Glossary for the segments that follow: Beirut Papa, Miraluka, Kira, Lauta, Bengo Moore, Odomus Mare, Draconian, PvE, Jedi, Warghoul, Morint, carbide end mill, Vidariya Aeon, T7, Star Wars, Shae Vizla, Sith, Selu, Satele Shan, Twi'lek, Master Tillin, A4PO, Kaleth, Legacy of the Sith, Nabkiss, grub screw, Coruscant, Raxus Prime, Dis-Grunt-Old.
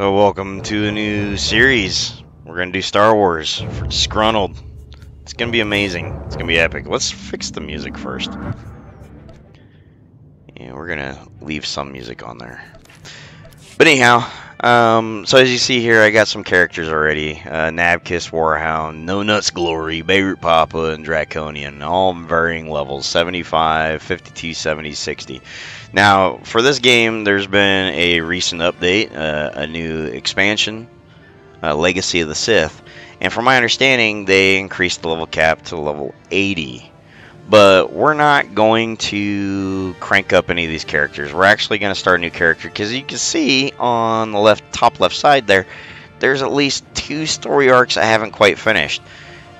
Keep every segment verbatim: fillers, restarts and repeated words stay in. So welcome to a new series. We're gonna do Star Wars for Dis-Grunt-Old. It's gonna be amazing. It's gonna be epic. Let's fix the music first. Yeah, we're gonna leave some music on there. But anyhow, um, so as you see here, I got some characters already: uh, Nabkiss, Warhound, No Nuts Glory, Beirut Papa, and Draconian, all varying levels: seventy-five, fifty-two, seventy, sixty. Now, for this game, there's been a recent update, uh, a new expansion, uh, Legacy of the Sith, and from my understanding, they increased the level cap to level eighty. But we're not going to crank up any of these characters. We're actually going to start a new character, because you can see on the left, top left side there, there's at least two story arcs I haven't quite finished.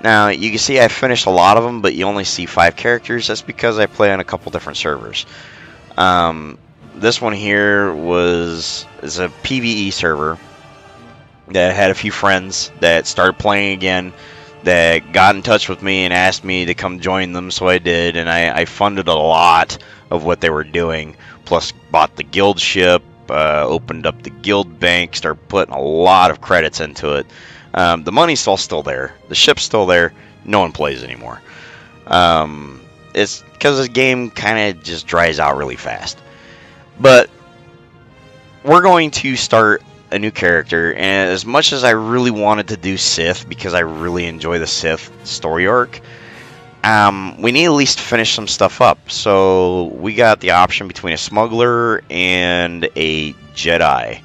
Now, you can see I finished a lot of them, but you only see five characters. That's because I play on a couple different servers. Um, this one here was is a P V E server that had a few friends that started playing again, that got in touch with me and asked me to come join them, so I did, and I, I funded a lot of what they were doing, plus bought the guild ship, uh, opened up the guild bank, started putting a lot of credits into it. Um, the money's all still there, the ship's still there, no one plays anymore. Um, it's because this game kind of just dries out really fast. But we're going to start a new character, and as much as I really wanted to do Sith, because I really enjoy the Sith story arc, um, we need to at least finish some stuff up. So we got the option between a smuggler and a Jedi,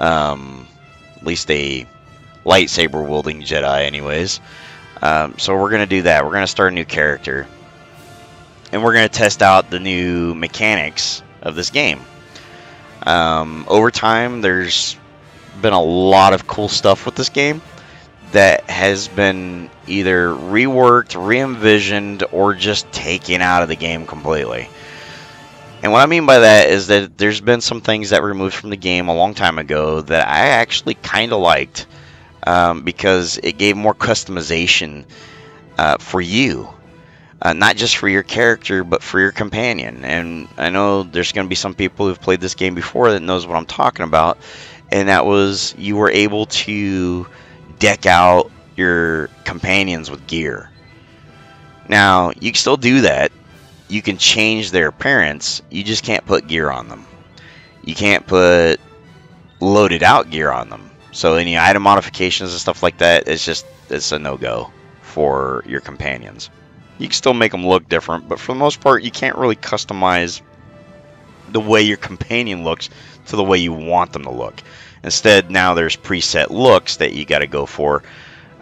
um, at least a lightsaber wielding Jedi anyways. Um, so we're gonna do that. We're gonna start a new character, and we're gonna test out the new mechanics of this game. Um, over time, there's been a lot of cool stuff with this game that has been either reworked, re-envisioned, or just taken out of the game completely. And what I mean by that is that there's been some things that were removed from the game a long time ago that I actually kind of liked, um, because it gave more customization uh, for you. Uh, not just for your character, but for your companion. And I know there's going to be some people who've played this game before that knows what I'm talking about. And that was, you were able to deck out your companions with gear. Now, you can still do that. You can change their appearance. You just can't put gear on them. You can't put loaded out gear on them. So any item modifications and stuff like that, it's just, it's a no-go for your companions. You can still make them look different, but for the most part, you can't really customize the way your companion looks to the way you want them to look. Instead, now there's preset looks that you got to go for,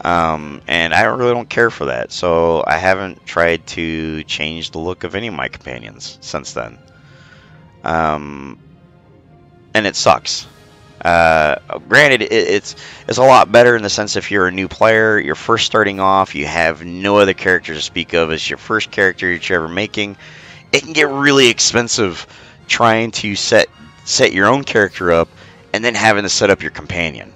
um, and I really don't care for that. So I haven't tried to change the look of any of my companions since then, um, and it sucks. Uh, granted, it, it's it's a lot better in the sense if you're a new player, you're first starting off, you have no other character to speak of, it's your first character that you're ever making. It can get really expensive trying to set set your own character up and then having to set up your companion.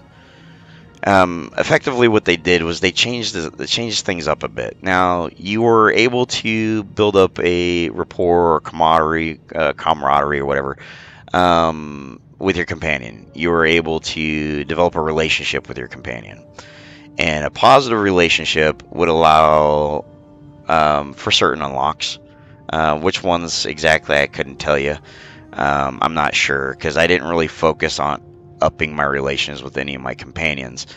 Um, effectively, what they did was they changed the, they changed things up a bit. Now, you were able to build up a rapport or camaraderie, uh, camaraderie or whatever. Um, with your companion, you were able to develop a relationship with your companion, and a positive relationship would allow um, for certain unlocks, uh, which ones exactly I couldn't tell you. um, I'm not sure, because I didn't really focus on upping my relations with any of my companions.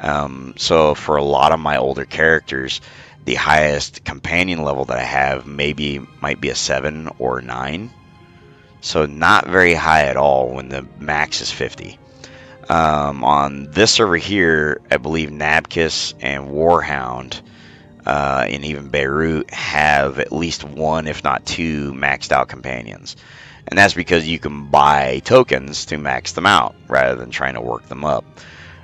Um, so for a lot of my older characters, the highest companion level that I have maybe might be a seven or nine. So not very high at all when the max is fifty. Um, on this server here, I believe Nabkiss and Warhound, uh, and even Beirut, have at least one, if not two, maxed out companions. And that's because you can buy tokens to max them out rather than trying to work them up.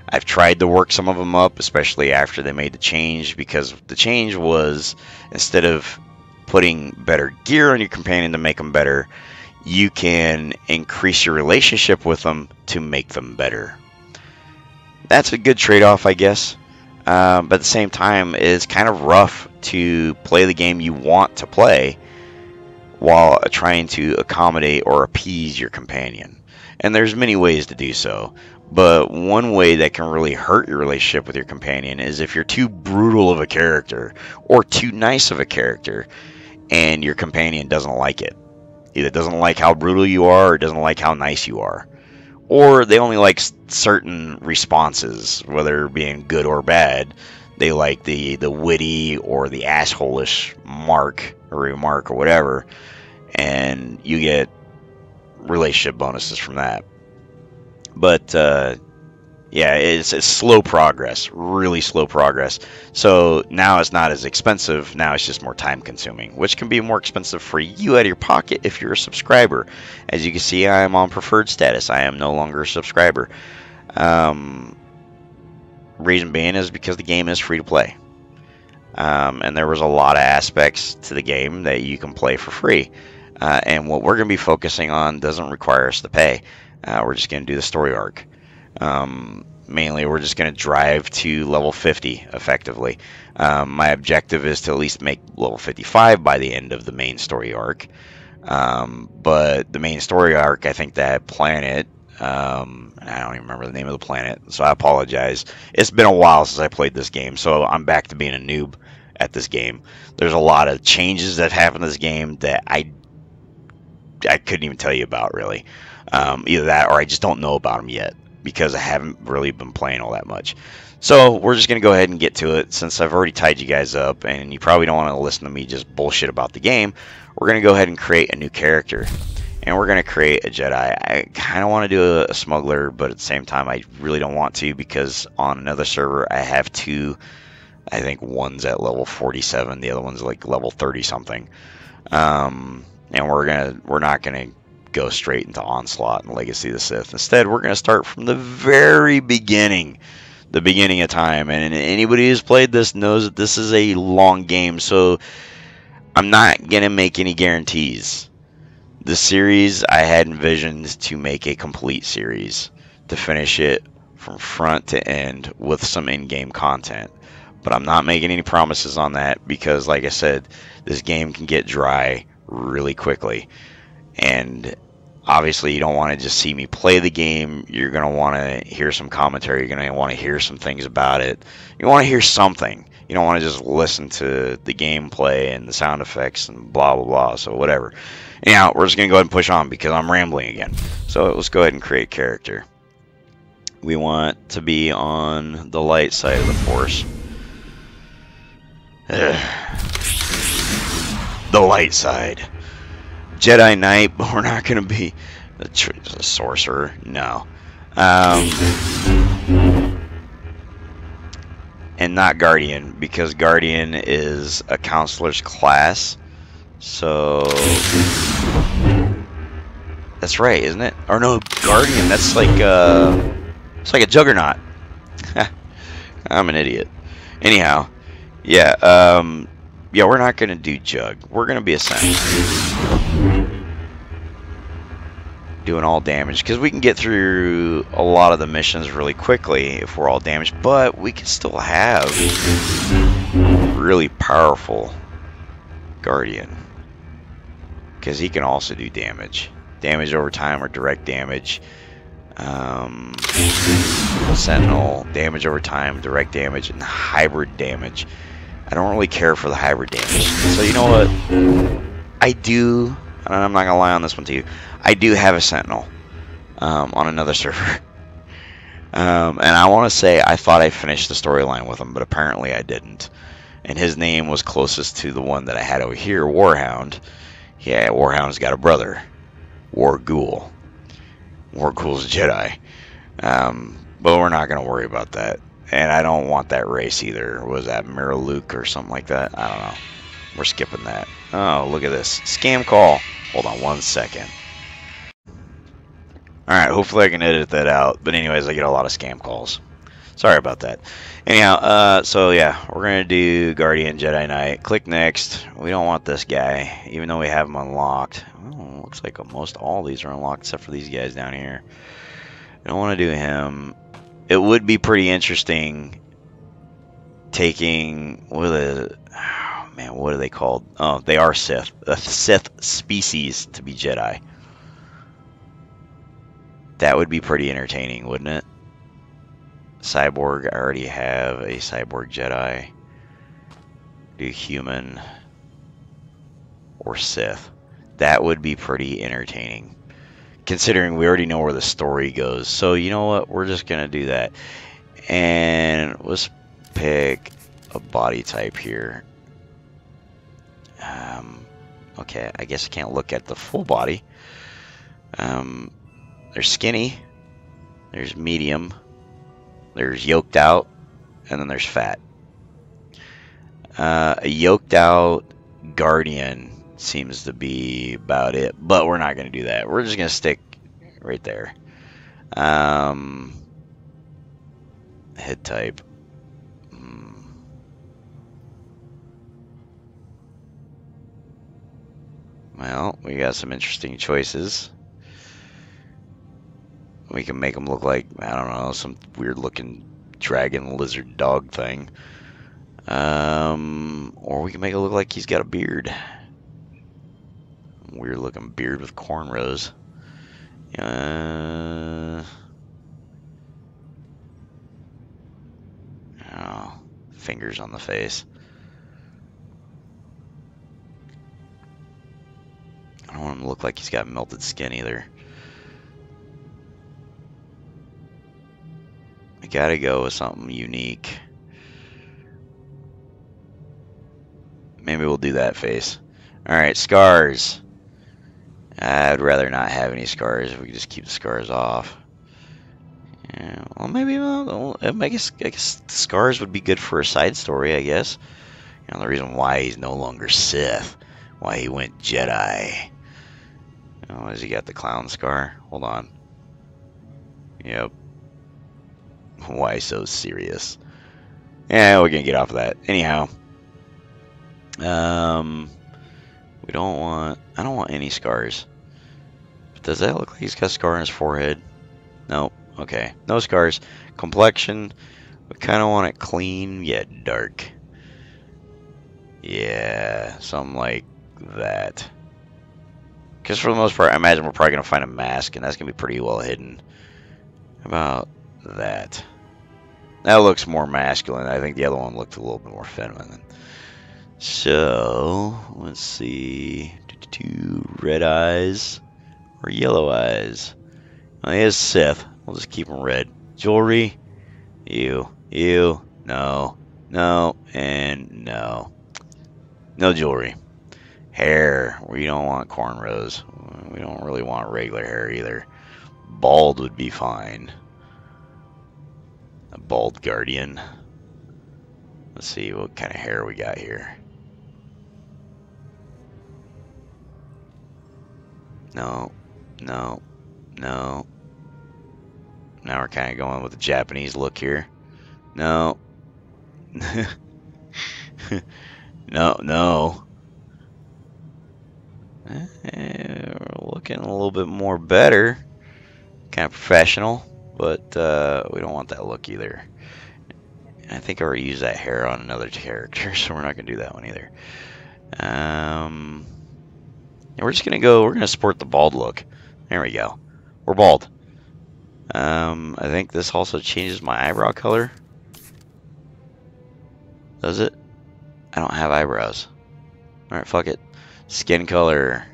I've tried to work some of them up, especially after they made the change, because the change was, instead of putting better gear on your companion to make them better, you can increase your relationship with them to make them better. That's a good trade-off, I guess. Uh, but at the same time, it's kind of rough to play the game you want to play while trying to accommodate or appease your companion. And there's many ways to do so. But one way that can really hurt your relationship with your companion is if you're too brutal of a character or too nice of a character and your companion doesn't like it. Either doesn't like how brutal you are or doesn't like how nice you are. Or they only like certain responses, whether being good or bad. They like the, the witty or the asshole-ish mark or remark or whatever. And you get relationship bonuses from that. But, uh, yeah, it's, it's slow progress, really slow progress. So now it's not as expensive, now it's just more time-consuming, which can be more expensive for you out of your pocket if you're a subscriber. As you can see, I am on preferred status. I am no longer a subscriber. Um, reason being is because the game is free to play. Um, and there was a lot of aspects to the game that you can play for free. Uh, and what we're going to be focusing on doesn't require us to pay. Uh, we're just going to do the story arc. Um, mainly, we're just going to drive to level fifty, effectively. Um, my objective is to at least make level fifty-five by the end of the main story arc. Um, but the main story arc, I think that planet, um, I don't even remember the name of the planet, so I apologize. It's been a while since I played this game, so I'm back to being a noob at this game. There's a lot of changes that happen in this game that I, I couldn't even tell you about, really. Um, either that or I just don't know about them yet because I haven't really been playing all that much. So we're just going to go ahead and get to it since I've already tied you guys up and you probably don't want to listen to me just bullshit about the game. We're going to go ahead and create a new character and we're going to create a Jedi. I kind of want to do a, a smuggler, but at the same time I really don't want to because on another server I have two, I think one's at level forty-seven, the other one's like level thirty something. Um, and we're going to, we're not going to go straight into Onslaught and Legacy of the Sith. Instead, we're going to start from the very beginning, the beginning of time. And anybody who's played this knows that this is a long game, so I'm not going to make any guarantees. The series I had envisioned to make a complete series, to finish it from front to end with some in-game content. But I'm not making any promises on that because, like I said, this game can get dry really quickly. And obviously, you don't want to just see me play the game. You're going to want to hear some commentary. You're going to want to hear some things about it. You want to hear something. You don't want to just listen to the gameplay and the sound effects and blah, blah, blah. So, whatever. Anyhow, we're just going to go ahead and push on because I'm rambling again. So, let's go ahead and create character. We want to be on the light side of the Force. Ugh. The light side. Jedi Knight, but we're not going to be a, tr a sorcerer, no. Um, and not Guardian, because Guardian is a counselor's class. So, that's right, isn't it? Or no, Guardian, that's like a, it's like a juggernaut. I'm an idiot. Anyhow, yeah, um, yeah, we're not going to do jug. We're going to be a scientist. Doing all damage because we can get through a lot of the missions really quickly if we're all damaged, but we can still have really powerful Guardian because he can also do damage damage over time or direct damage. Um, Sentinel, damage over time, direct damage, and hybrid damage. I don't really care for the hybrid damage, so you know what I do, and I'm not gonna lie on this one to you, I do have a Sentinel um, on another server. um, and I want to say I thought I finished the storyline with him, but apparently I didn't. And his name was closest to the one that I had over here, Warhound. Yeah, Warhound's got a brother, Warghoul. Warghoul's a Jedi. Um, but we're not gonna worry about that. And I don't want that race either. Was that Miraluka or something like that? I don't know. We're skipping that. Oh, look at this. Scam call. Hold on one second. Alright, hopefully I can edit that out. But anyways, I get a lot of scam calls. Sorry about that. Anyhow, uh, so yeah, we're going to do Guardian Jedi Knight. Click next. We don't want this guy, even though we have him unlocked. Oh, looks like most all these are unlocked except for these guys down here. I don't want to do him. It would be pretty interesting taking... what is it? Man, what are they called? Oh, they are Sith. A Sith species to be Jedi. That would be pretty entertaining, wouldn't it? Cyborg, I already have a cyborg Jedi. Do human or Sith. That would be pretty entertaining, considering we already know where the story goes. So you know what? We're just gonna do that. And let's pick a body type here. Um, okay, I guess I can't look at the full body. Um, there's skinny, there's medium, there's yoked out, and then there's fat. Uh, a yoked out guardian seems to be about it, but we're not going to do that. We're just going to stick right there. Um, head type. Mm. Well, we got some interesting choices. We can make them look like, I don't know, some weird looking dragon lizard dog thing. Um, or we can make it look like he's got a beard. Weird looking beard with cornrows. Uh, oh, fingers on the face. I don't want him to look like he's got melted skin either. I gotta go with something unique. Maybe we'll do that face. Alright, scars. I'd rather not have any scars if we could just keep the scars off. Yeah, well, maybe well, I guess, I guess scars would be good for a side story, I guess. You know, the reason why he's no longer Sith. Why he went Jedi. Oh, has he got the clown scar? Hold on. Yep. Why so serious? Yeah, we're gonna get off of that. Anyhow. Um... We don't want... I don't want any scars. But does that look like he's got a scar on his forehead? No. Okay. No scars. Complexion. We kind of want it clean yet dark. Yeah. Something like that. Because for the most part, I imagine we're probably going to find a mask. And that's going to be pretty well hidden. How about that? That looks more masculine. I think the other one looked a little bit more feminine. So, let's see, two red eyes or yellow eyes. Well, he is Sith. We'll just keep him red. Jewelry, ew, ew, no, no, and no. No jewelry. Hair, we don't want cornrows. We don't really want regular hair either. Bald would be fine. A bald guardian. Let's see what kind of hair we got here. No, no, no. Now we're kind of going with the Japanese look here. No. No, no. Eh, we're looking a little bit more better. Kind of professional, but uh, we don't want that look either. I think I already used that hair on another character, so we're not going to do that one either. Um... And we're just gonna go, we're gonna sport the bald look. There we go. We're bald. Um, I think this also changes my eyebrow color. Does it? I don't have eyebrows. Alright, fuck it. Skin color.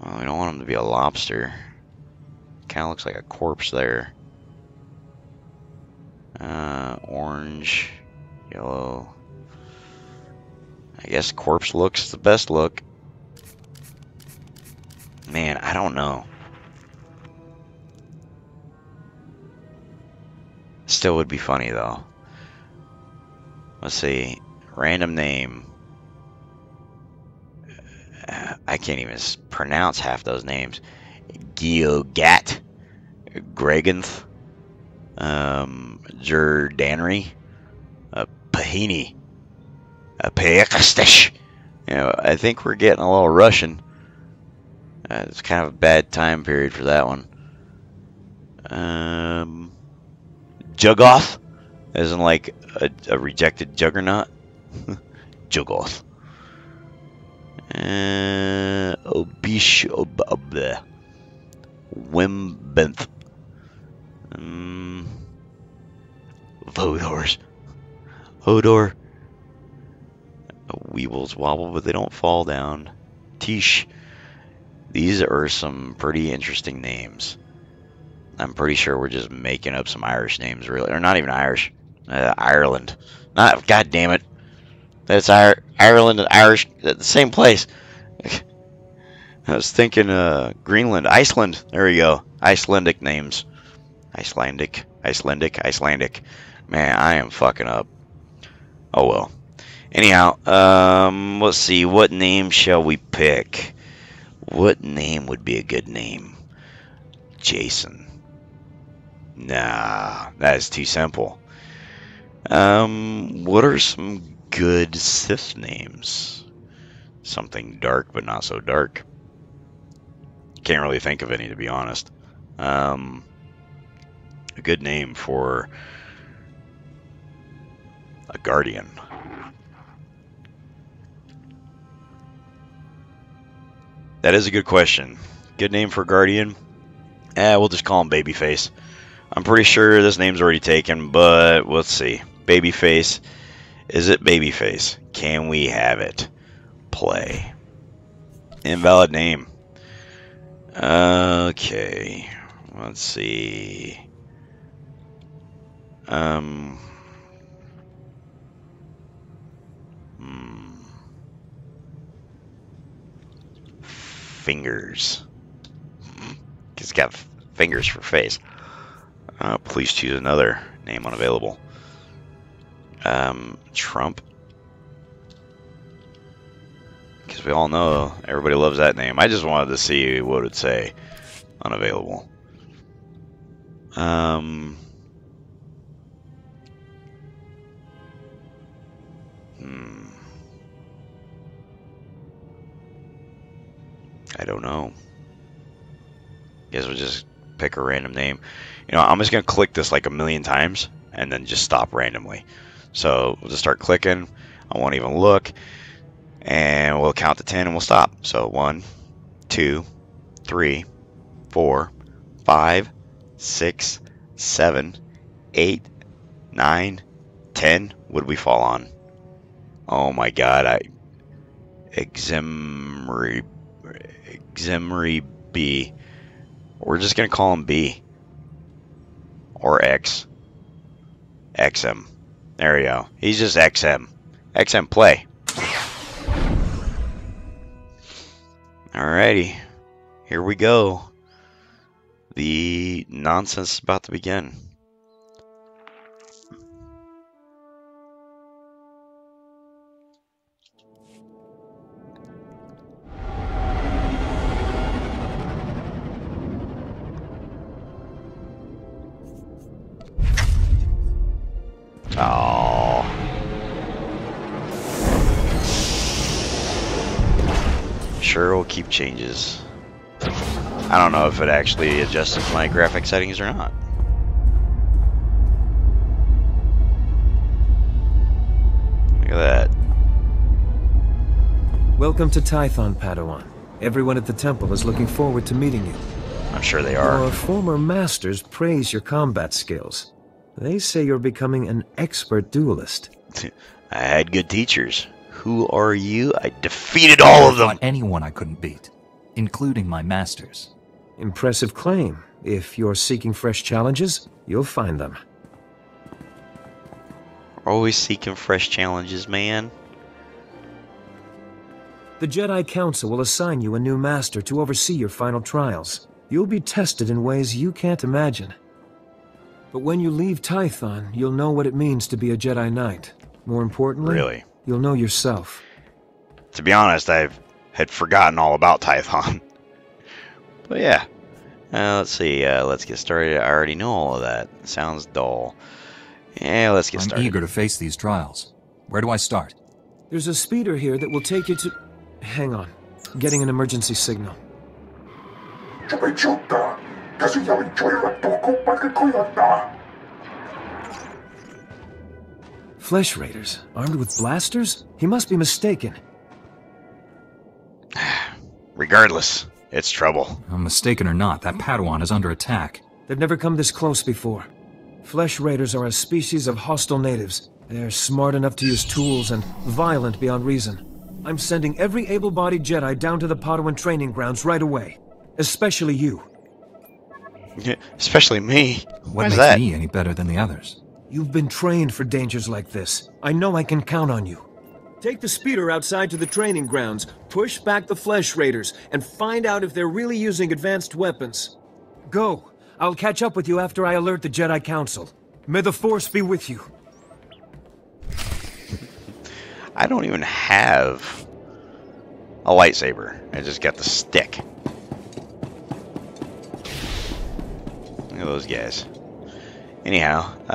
Well, we don't want him to be a lobster. Kinda looks like a corpse there. Uh, orange, yellow. I guess corpse looks the best look. Man, I don't know. Still would be funny though. Let's see. Random name. Uh, I can't even pronounce half those names. Geogat. Greganth. Um, Jordanry. Uh, Pahini. A pekastish. You know, I think we're getting a little Russian. Uh, it's kind of a bad time period for that one. Um, Jugoth, as in like a, a rejected juggernaut. Jugoth. Uh, Obish ob Wimbenth. Um, Vodors. Hodor. Weevils wobble, but they don't fall down. Tish. These are some pretty interesting names. I'm pretty sure we're just making up some Irish names, really. Or not even Irish. Uh, Ireland. Not, God damn it. That's Ir Ireland and Irish at the same place. I was thinking uh, Greenland. Iceland. There you go. Icelandic names. Icelandic. Icelandic. Icelandic. Man, I am fucking up. Oh, well. Anyhow, um, let's see. What name shall we pick? What name would be a good name? Jason. Nah, that is too simple. Um, what are some good Sith names? Something dark, but not so dark. Can't really think of any, to be honest. Um, a good name for a guardian. That is a good question. Good name for guardian. Eh, we'll just call him Babyface. I'm pretty sure this name's already taken, but let's see. Babyface. Is it Babyface? Can we have it? Play. Invalid name. Okay. Let's see. Um. Hmm. Fingers. It's got fingers for face. Uh, please choose another name unavailable. Um, Trump. Because we all know everybody loves that name. I just wanted to see what it would say unavailable. Um, hmm. I don't know. Guess we'll just pick a random name. You know, I'm just gonna click this like a million times and then just stop randomly. So we'll just start clicking. I won't even look, and we'll count to ten and we'll stop. So one, two, three, four, five, six, seven, eight, nine, ten. Would we fall on? Oh my God! I Eximri Eximri B. We're just going to call him B. Or X. X M. There we go. He's just X M. X M play. Alrighty. Here we go. The nonsense is about to begin. Oh. Sure, we'll keep changes. I don't know if it actually adjusted my graphic settings or not. Look at that. Welcome to Tython, Padawan. Everyone at the temple is looking forward to meeting you. I'm sure they are. Our former masters praise your combat skills. They say you're becoming an expert duelist. I had good teachers. Who are you? I defeated all of them! Not anyone I couldn't beat, including my masters. Impressive claim. If you're seeking fresh challenges, you'll find them. Always seeking fresh challenges, man. The Jedi Council will assign you a new master to oversee your final trials. You'll be tested in ways you can't imagine. But when you leave Tython, you'll know what it means to be a Jedi Knight. More importantly, really? You'll know yourself. To be honest, I had forgotten all about Tython. But yeah. Uh, let's see. Uh, let's get started. I already know all of that. Sounds dull. Yeah, let's get I'm started. I'm eager to face these trials. Where do I start? There's a speeder here that will take you to... Hang on. Getting an emergency signal. Flesh Raiders, armed with blasters? He must be mistaken. Regardless, it's trouble. I'm mistaken or not, that Padawan is under attack. They've never come this close before. Flesh Raiders are a species of hostile natives. They're smart enough to use tools and violent beyond reason. I'm sending every able-bodied Jedi down to the Padawan training grounds right away. Especially you. Yeah, especially me. What makes that? me any better than the others? You've been trained for dangers like this. I know I can count on you. Take the speeder outside to the training grounds, push back the Flesh Raiders, and find out if they're really using advanced weapons. Go. I'll catch up with you after I alert the Jedi Council. May the Force be with you. I don't even have a lightsaber. I just got the stick. Look at those guys. Anyhow,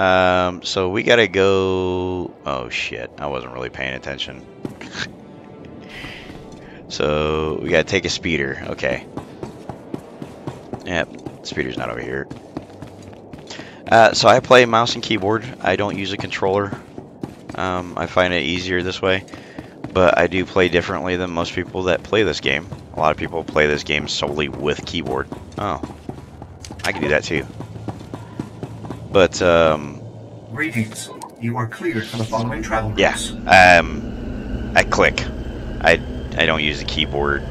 um, so we gotta go... Oh shit, I wasn't really paying attention. So, we gotta take a speeder. Okay. Yep. Speeder's not over here. Uh, so I play mouse and keyboard. I don't use a controller. Um, I find it easier this way. But I do play differently than most people that play this game. A lot of people play this game solely with keyboard. Oh. I can do that too. But, um... Greetings. You are cleared for the following travel routes. Yeah. Um, I click. I, I don't use the keyboard.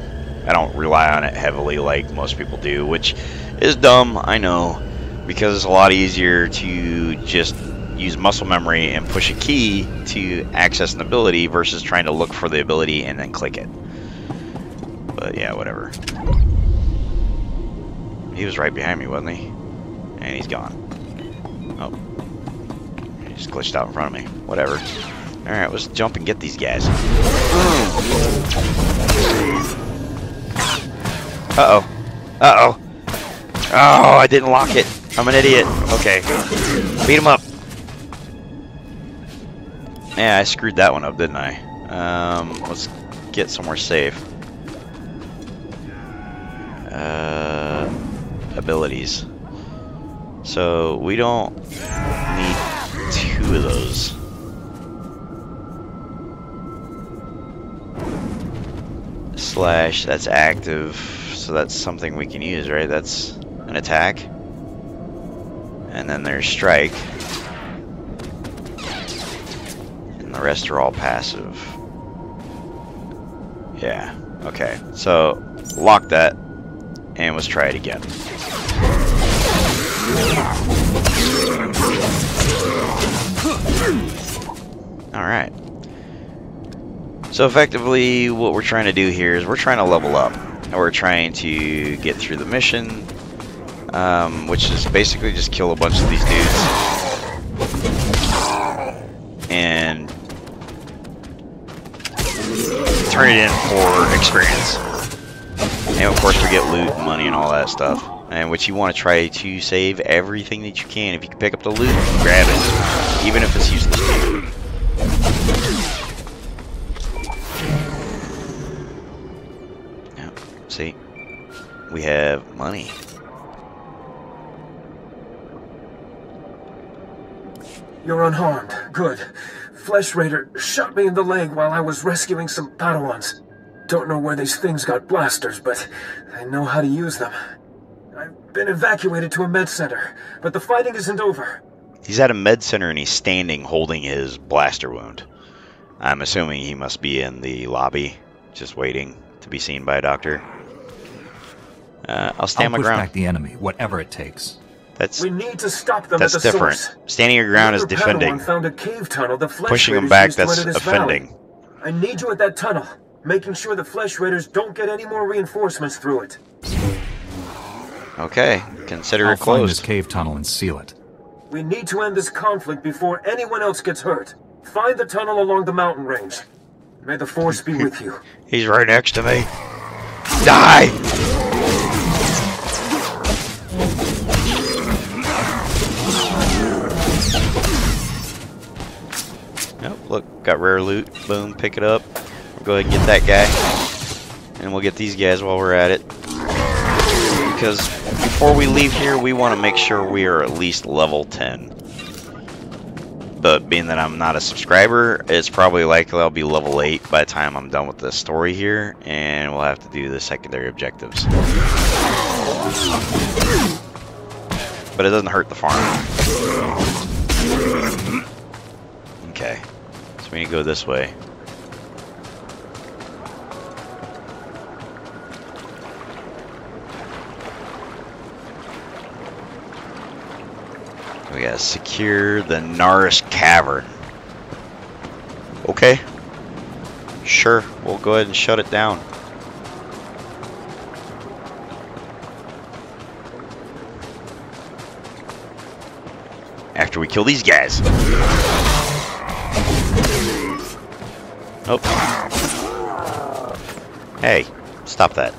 I don't rely on it heavily like most people do, which... It's dumb, I know, because it's a lot easier to just use muscle memory and push a key to access an ability versus trying to look for the ability and then click it. But yeah, whatever. He was right behind me, wasn't he? And he's gone. Oh. He just glitched out in front of me. Whatever. Alright, let's jump and get these guys. Uh-oh. Uh-oh. Oh, I didn't lock it. I'm an idiot. Okay. Beat him up. Yeah, I screwed that one up, didn't I? Um, let's get somewhere safe. Uh, abilities. So, we don't need two of those. Slash, that's active. So that's something we can use, right? That's... an attack, and then there's strike, and the rest are all passive. Yeah, okay, so lock that, and let's try it again. Alright, so effectively what we're trying to do here is we're trying to level up, and we're trying to get through the mission. Um, which is basically just kill a bunch of these dudes and turn it in for experience. And of course we get loot, money, and all that stuff. And which you want to try to save everything that you can. If you can pick up the loot, grab it. Even if it's useless. Now, see, we have money. You're unharmed. Good. Flesh Raider shot me in the leg while I was rescuing some Padawans. Don't know where these things got blasters, but I know how to use them. I've been evacuated to a med center, but the fighting isn't over. He's at a med center and he's standing holding his blaster wound. I'm assuming he must be in the lobby, just waiting to be seen by a doctor. Uh, I'll stand I'll my ground. I'll push back the enemy, whatever it takes. That's, we need to stop them that's at the different. Source. Standing your ground is defending. Found a cave tunnel the Flesh Pushing them back, that's offending. Valley. I need you at that tunnel, making sure the Flesh Raiders don't get any more reinforcements through it. Okay, consider I'll it closed. Find this cave tunnel and seal it. We need to end this conflict before anyone else gets hurt. Find the tunnel along the mountain range. May the Force be with you. He's right next to me. Die! Look, got rare loot. Boom, pick it up. We'll go ahead and get that guy. And we'll get these guys while we're at it. Because before we leave here, we want to make sure we are at least level ten. But being that I'm not a subscriber, it's probably likely I'll be level eight by the time I'm done with this story here. And we'll have to do the secondary objectives. but it doesn't hurt the farm. Okay, so we need to go this way. We gotta secure the Narish Cavern. Okay. Sure, we'll go ahead and shut it down. After we kill these guys. Oh. Hey, stop that.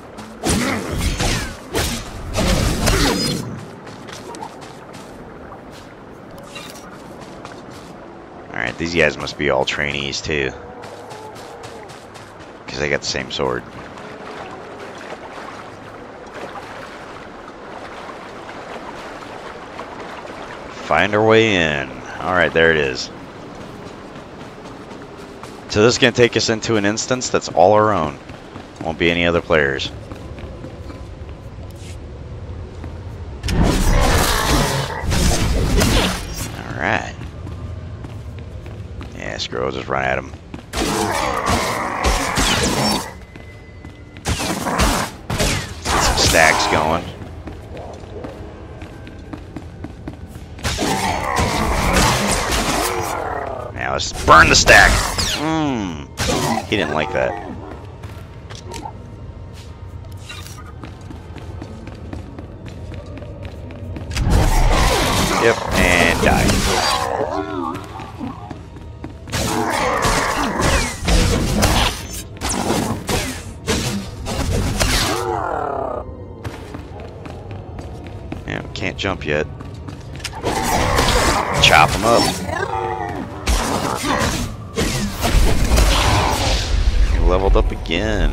These guys must be all trainees too, because they got the same sword. Find our way in. Alright, there it is. So this is going to take us into an instance that's all our own. Won't be any other players. I'll just run at him. Get some stacks going. Now let's burn the stack. Mmm. He didn't like that. Yep, and die. Can't jump yet. Chop him up. He leveled up again.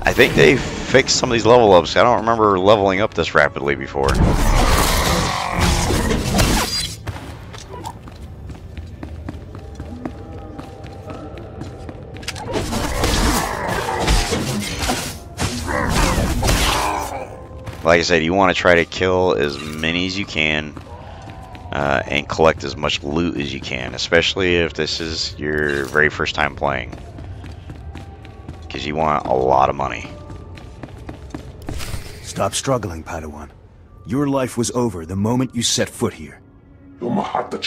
I think they fixed some of these level ups. I don't remember leveling up this rapidly before. Like I said, you want to try to kill as many as you can uh, and collect as much loot as you can, especially if this is your very first time playing, because you want a lot of money. Stop struggling, Padawan. Your life was over the moment you set foot here. Because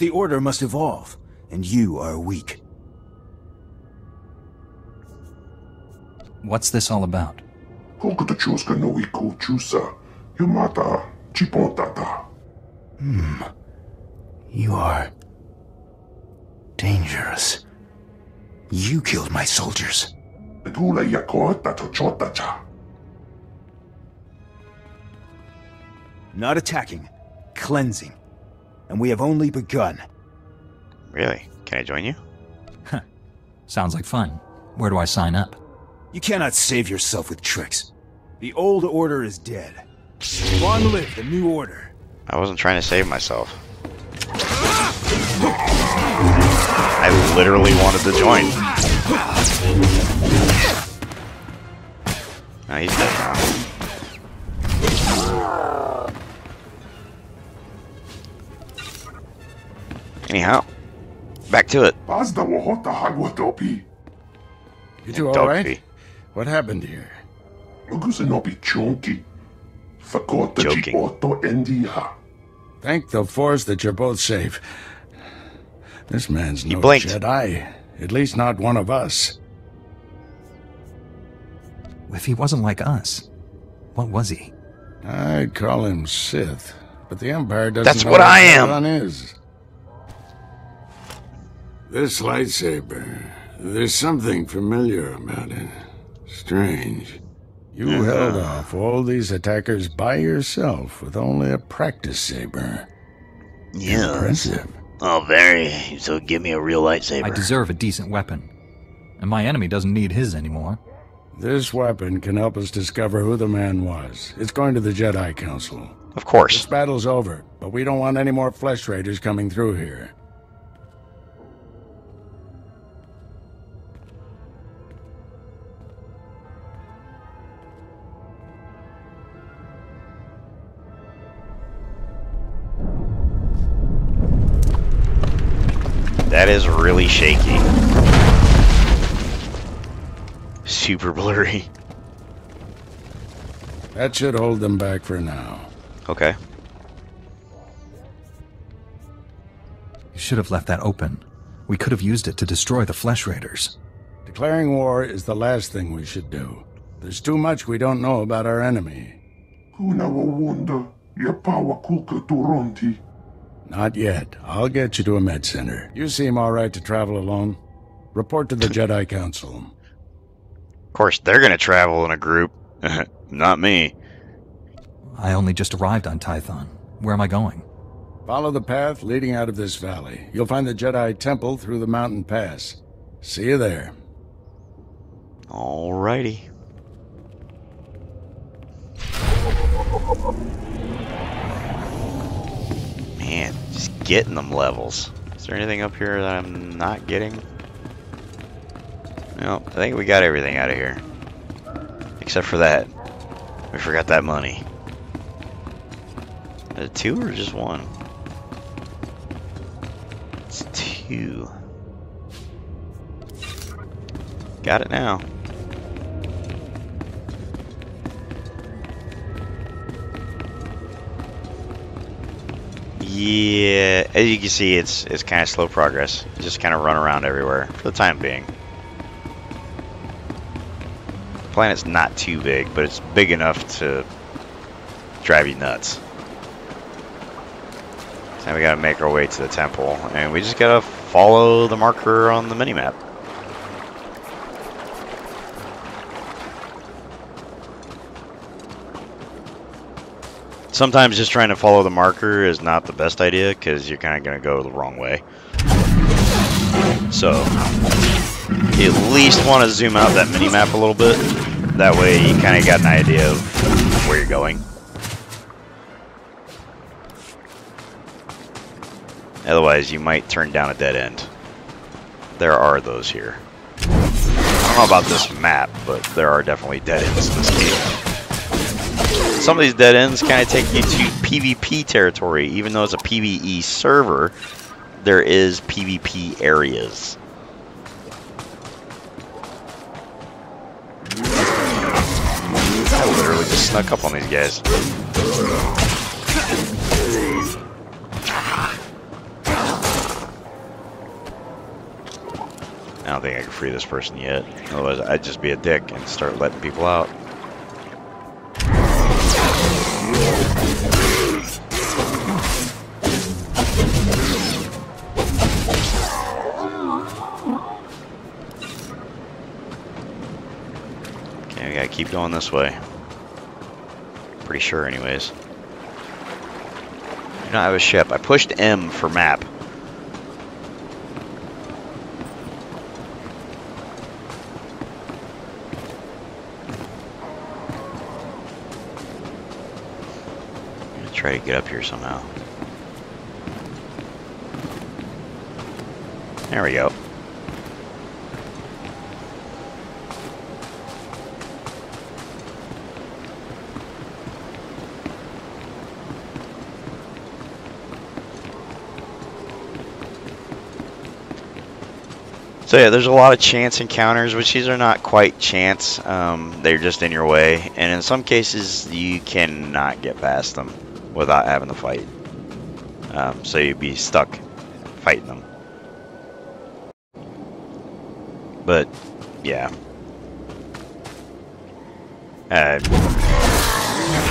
the order must evolve, and you are weak. What's this all about? Hmm. You are dangerous. You killed my soldiers. Not attacking, cleansing. And we have only begun. Really? Can I join you? Huh. Sounds like fun. Where do I sign up? You cannot save yourself with tricks. The old order is dead. Long live the new order. I wasn't trying to save myself. I literally wanted to join. Now he's dead now. Anyhow, back to it. You two all right? What happened here? Joking. Thank the Force that you're both safe. This man's no Jedi. At least not one of us. If he wasn't like us, what was he? I'd call him Sith, but the Empire doesn't That's know what I am. One is. This lightsaber. There's something familiar about it. Strange. You uh-huh. held off all these attackers by yourself with only a practice saber. Yeah. Impressive. Oh, very. So give me a real lightsaber. I deserve a decent weapon. And my enemy doesn't need his anymore. This weapon can help us discover who the man was. It's going to the Jedi Council. Of course. This battle's over, but we don't want any more Flesh Raiders coming through here. That is really shaky. Super blurry. That should hold them back for now. Okay. You should have left that open. We could have used it to destroy the Flesh Raiders. Declaring war is the last thing we should do. There's too much we don't know about our enemy. Not yet. I'll get you to a med center. You seem all right to travel alone. Report to the Jedi Council. Of course, they're going to travel in a group. Not me. I only just arrived on Tython. Where am I going? Follow the path leading out of this valley. You'll find the Jedi Temple through the mountain pass. See you there. Alrighty. Man, just getting them levels. Is there anything up here that I'm not getting? Nope, I think we got everything out of here. Except for that. We forgot that money. Is it two or just one? It's two. Got it now. Yeah, as you can see, it's it's kind of slow progress. You just kind of run around everywhere for the time being. The planet's not too big, but it's big enough to drive you nuts. Now we gotta make our way to the temple, and we just gotta follow the marker on the minimap. Sometimes just trying to follow the marker is not the best idea, because you're kind of going to go the wrong way. So, you at least want to zoom out that mini-map a little bit. That way you kind of got an idea of where you're going. Otherwise, you might turn down a dead end. There are those here. I don't know about this map, but there are definitely dead ends in this game. Some of these dead ends kind of take you to PvP territory. Even though it's a PvE server, there is PvP areas. I literally just snuck up on these guys. I don't think I can free this person yet. Otherwise, I'd just be a dick and start letting people out. Okay, we gotta keep going this way. Pretty sure, anyways. I do not have a ship. I pushed M for map. Try to get up here somehow. There we go. So yeah, there's a lot of chance encounters, which these are not quite chance. Um, they're just in your way. And in some cases, you cannot get past them without having to fight. Um, so you'd be stuck fighting them. But, yeah. Uh,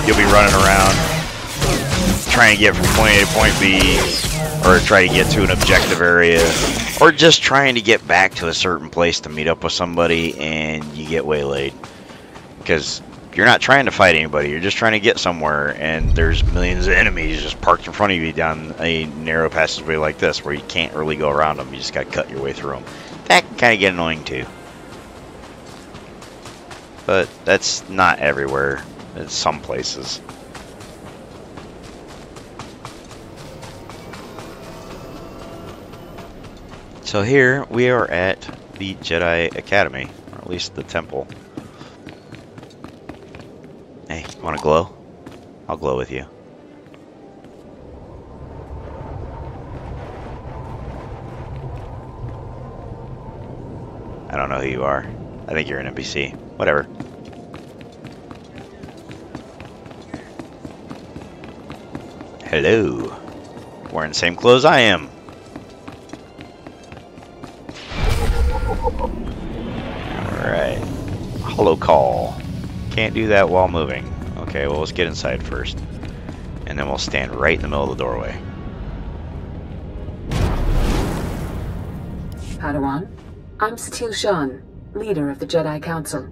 you'll be running around trying to get from point A to point B, or try to get to an objective area, or just trying to get back to a certain place to meet up with somebody, and you get waylaid. Because you're not trying to fight anybody, you're just trying to get somewhere, and there's millions of enemies just parked in front of you down a narrow passageway like this where you can't really go around them, you just gotta cut your way through them. That can kind of get annoying too. But that's not everywhere, it's some places. So here we are at the Jedi Academy, or at least the temple. Hey, want to glow? I'll glow with you. I don't know who you are. I think you're an N P C. Whatever. Hello. Wearing the same clothes I am. Alright. Holo call. Can't do that while moving. Okay, well, let's get inside first. And then we'll stand right in the middle of the doorway. Padawan, I'm Satele Shan, leader of the Jedi Council.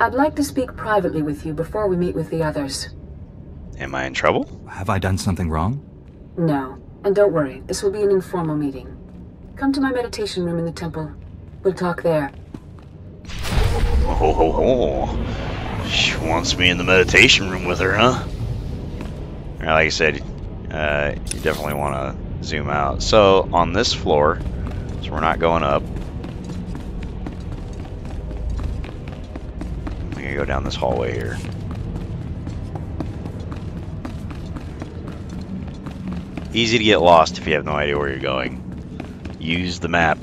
I'd like to speak privately with you before we meet with the others. Am I in trouble? Have I done something wrong? No, and don't worry, this will be an informal meeting. Come to my meditation room in the temple. We'll talk there. Oh, ho, ho, ho. She wants me in the meditation room with her, huh? Right, like I said, uh, you definitely want to zoom out. So, on this floor, so we're not going up. I'm going to go down this hallway here. Easy to get lost if you have no idea where you're going. Use the map.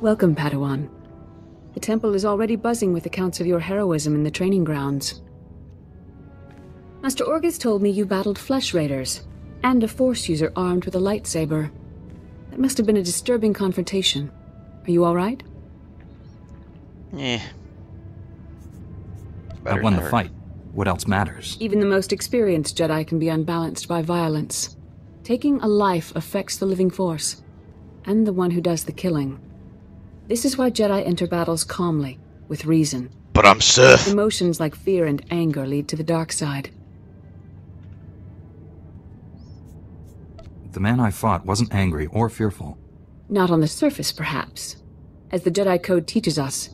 Welcome, Padawan. The temple is already buzzing with accounts of your heroism in the training grounds. Master Orgus told me you battled Flesh Raiders, and a Force user armed with a lightsaber. That must have been a disturbing confrontation. Are you alright? Eh. I won the fight. What else matters? Even the most experienced Jedi can be unbalanced by violence. Taking a life affects the living force, and the one who does the killing. This is why Jedi enter battles calmly, with reason. But I'm Sith. Emotions like fear and anger lead to the dark side. The man I fought wasn't angry or fearful. Not on the surface, perhaps. As the Jedi Code teaches us,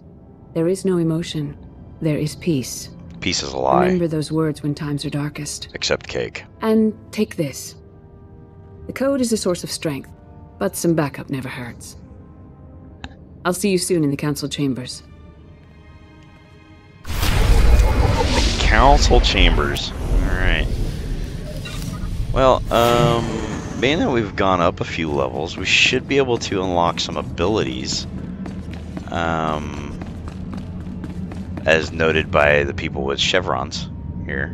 there is no emotion, there is peace. Peace is a lie. Remember those words when times are darkest. Except cake. And take this. The Code is a source of strength, but some backup never hurts. I'll see you soon in the Council Chambers. The Council Chambers. Alright. Well, um, being that we've gone up a few levels, we should be able to unlock some abilities. Um, as noted by the people with chevrons here.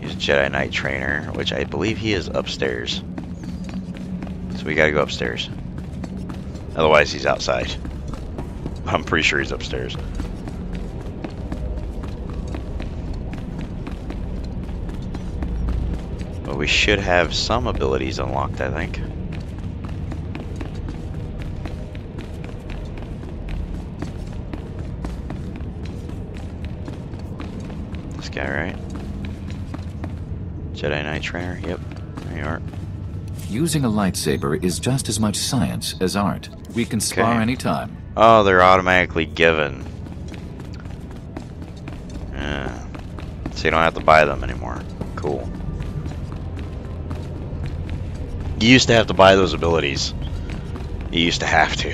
He's a Jedi Knight trainer, which I believe he is upstairs. So we gotta go upstairs. Otherwise he's outside. I'm pretty sure he's upstairs. But we should have some abilities unlocked, I think. Guy, right? Jedi Knight trainer, yep, there you are. Using a lightsaber is just as much science as art. We can spar okay. anytime. Oh, they're automatically given. Yeah. So you don't have to buy them anymore. Cool. You used to have to buy those abilities. You used to have to.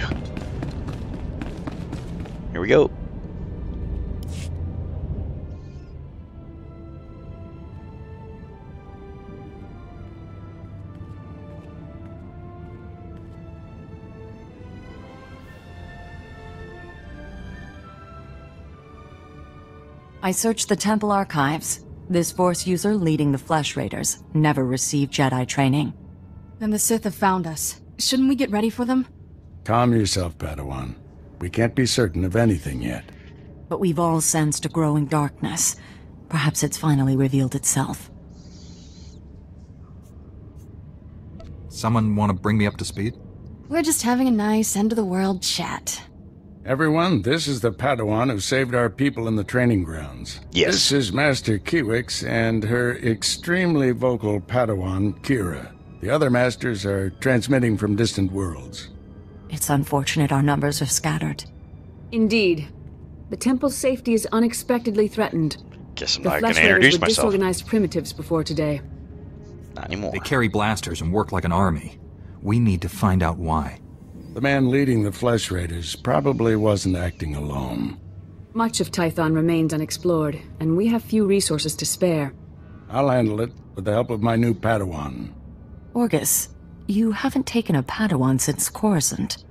Here we go. I searched the temple archives. This Force user leading the Flesh Raiders never received Jedi training. Then the Sith have found us. Shouldn't we get ready for them? Calm yourself, Padawan. We can't be certain of anything yet. But we've all sensed a growing darkness. Perhaps it's finally revealed itself. Someone want to bring me up to speed? We're just having a nice end-of-the-world chat. Everyone, this is the Padawan who saved our people in the training grounds. Yes. This is Master Kiwiiks and her extremely vocal Padawan, Kira. The other masters are transmitting from distant worlds. It's unfortunate our numbers are scattered. Indeed. The temple's safety is unexpectedly threatened. Guess I'm not going to introduce myself. The Flesh Raiders were disorganized primitives before today. Not anymore. They carry blasters and work like an army. We need to find out why. The man leading the Flesh Raiders probably wasn't acting alone. Much of Tython remains unexplored, and we have few resources to spare. I'll handle it, with the help of my new Padawan. Orgus, you haven't taken a Padawan since Coruscant.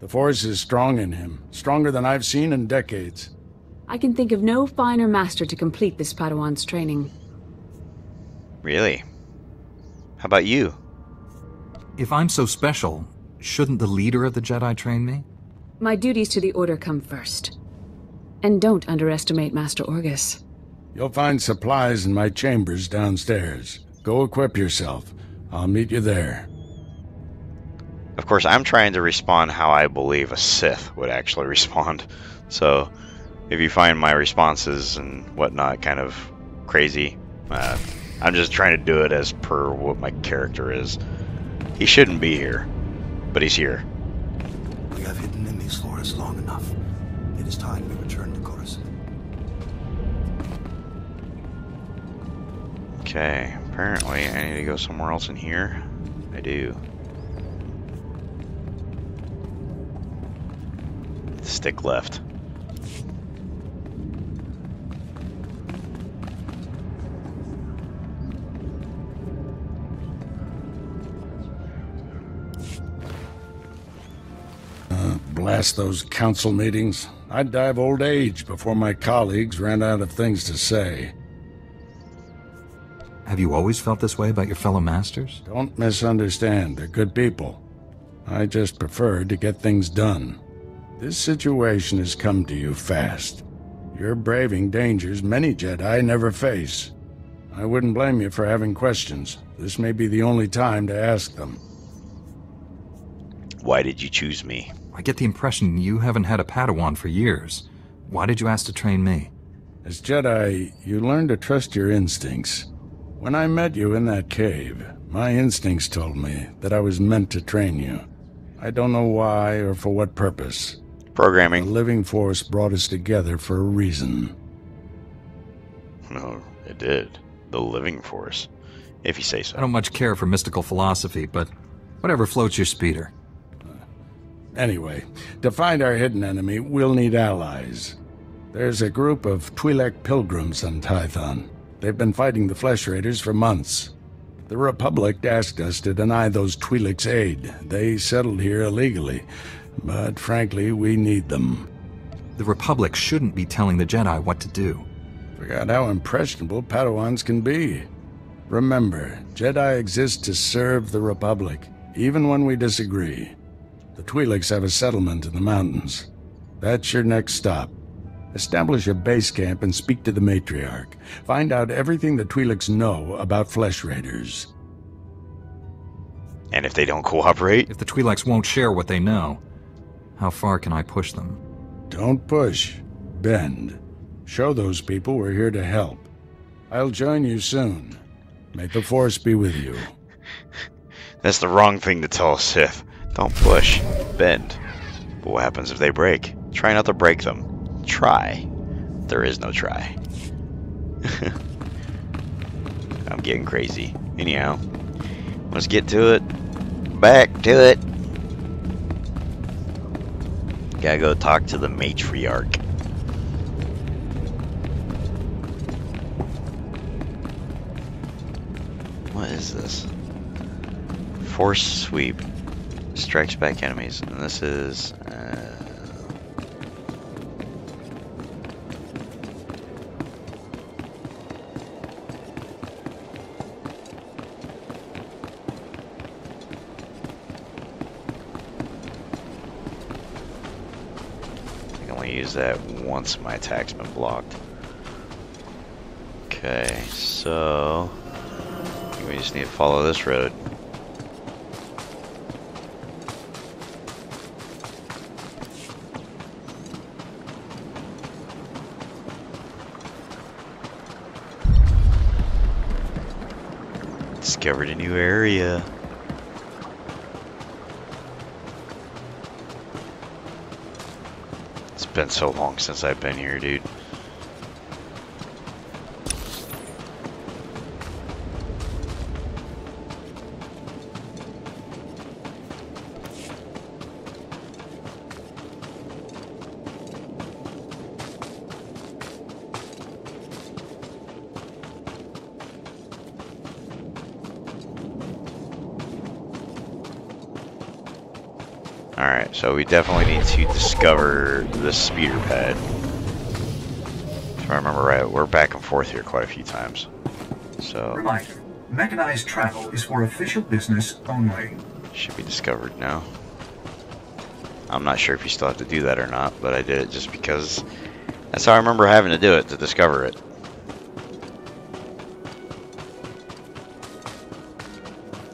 The Force is strong in him, stronger than I've seen in decades. I can think of no finer master to complete this Padawan's training. Really? How about you? If I'm so special, shouldn't the leader of the Jedi train me? My duties to the Order come first. And don't underestimate Master Orgus. You'll find supplies in my chambers downstairs. Go equip yourself. I'll meet you there. Of course, I'm trying to respond how I believe a Sith would actually respond. So, if you find my responses and whatnot kind of crazy, uh, I'm just trying to do it as per what my character is. He shouldn't be here, but he's here. We have hidden in these forests long enough. It is time we return to Coruscant. Okay, apparently I need to go somewhere else in here. I do. Stick left. Uh, blast those council meetings. I'd die of old age before my colleagues ran out of things to say. Have you always felt this way about your fellow masters? Don't misunderstand. They're good people. I just prefer to get things done. This situation has come to you fast. You're braving dangers many Jedi never face. I wouldn't blame you for having questions. This may be the only time to ask them. Why did you choose me? I get the impression you haven't had a Padawan for years. Why did you ask to train me? As Jedi, you learn to trust your instincts. When I met you in that cave, my instincts told me that I was meant to train you. I don't know why or for what purpose. Programming. The living force brought us together for a reason. No, it did. The living force. If you say so. I don't much care for mystical philosophy, but whatever floats your speeder. Anyway, to find our hidden enemy, we'll need allies. There's a group of Twi'lek pilgrims on Tython. They've been fighting the Flesh Raiders for months. The Republic asked us to deny those Twi'leks aid. They settled here illegally, but frankly, we need them. The Republic shouldn't be telling the Jedi what to do. Forgot how impressionable Padawans can be. Remember, Jedi exist to serve the Republic, even when we disagree. The Twi'leks have a settlement in the mountains. That's your next stop. Establish a base camp and speak to the Matriarch. Find out everything the Twi'leks know about Flesh Raiders. And if they don't cooperate? If the Twi'leks won't share what they know, how far can I push them? Don't push. Bend. Show those people we're here to help. I'll join you soon. May the Force be with you. That's the wrong thing to tell a Sith. Don't push. Bend. But what happens if they break? Try not to break them. Try. There is no try. I'm getting crazy. Anyhow, let's get to it. Back to it. Gotta go talk to the matriarch. What is this? Force sweep. Strikes back enemies, and this is uh... I can only use that once my attack's been blocked. Okay, so we just need to follow this road. Discovered a new area. It's been so long since I've been here, dude. Alright, so we definitely need to discover the speeder pad. If I remember right, we're back and forth here quite a few times. So reminder, mechanized travel is for official business only. Should be discovered now. I'm not sure if you still have to do that or not, but I did it just because that's how I remember having to do it, to discover it.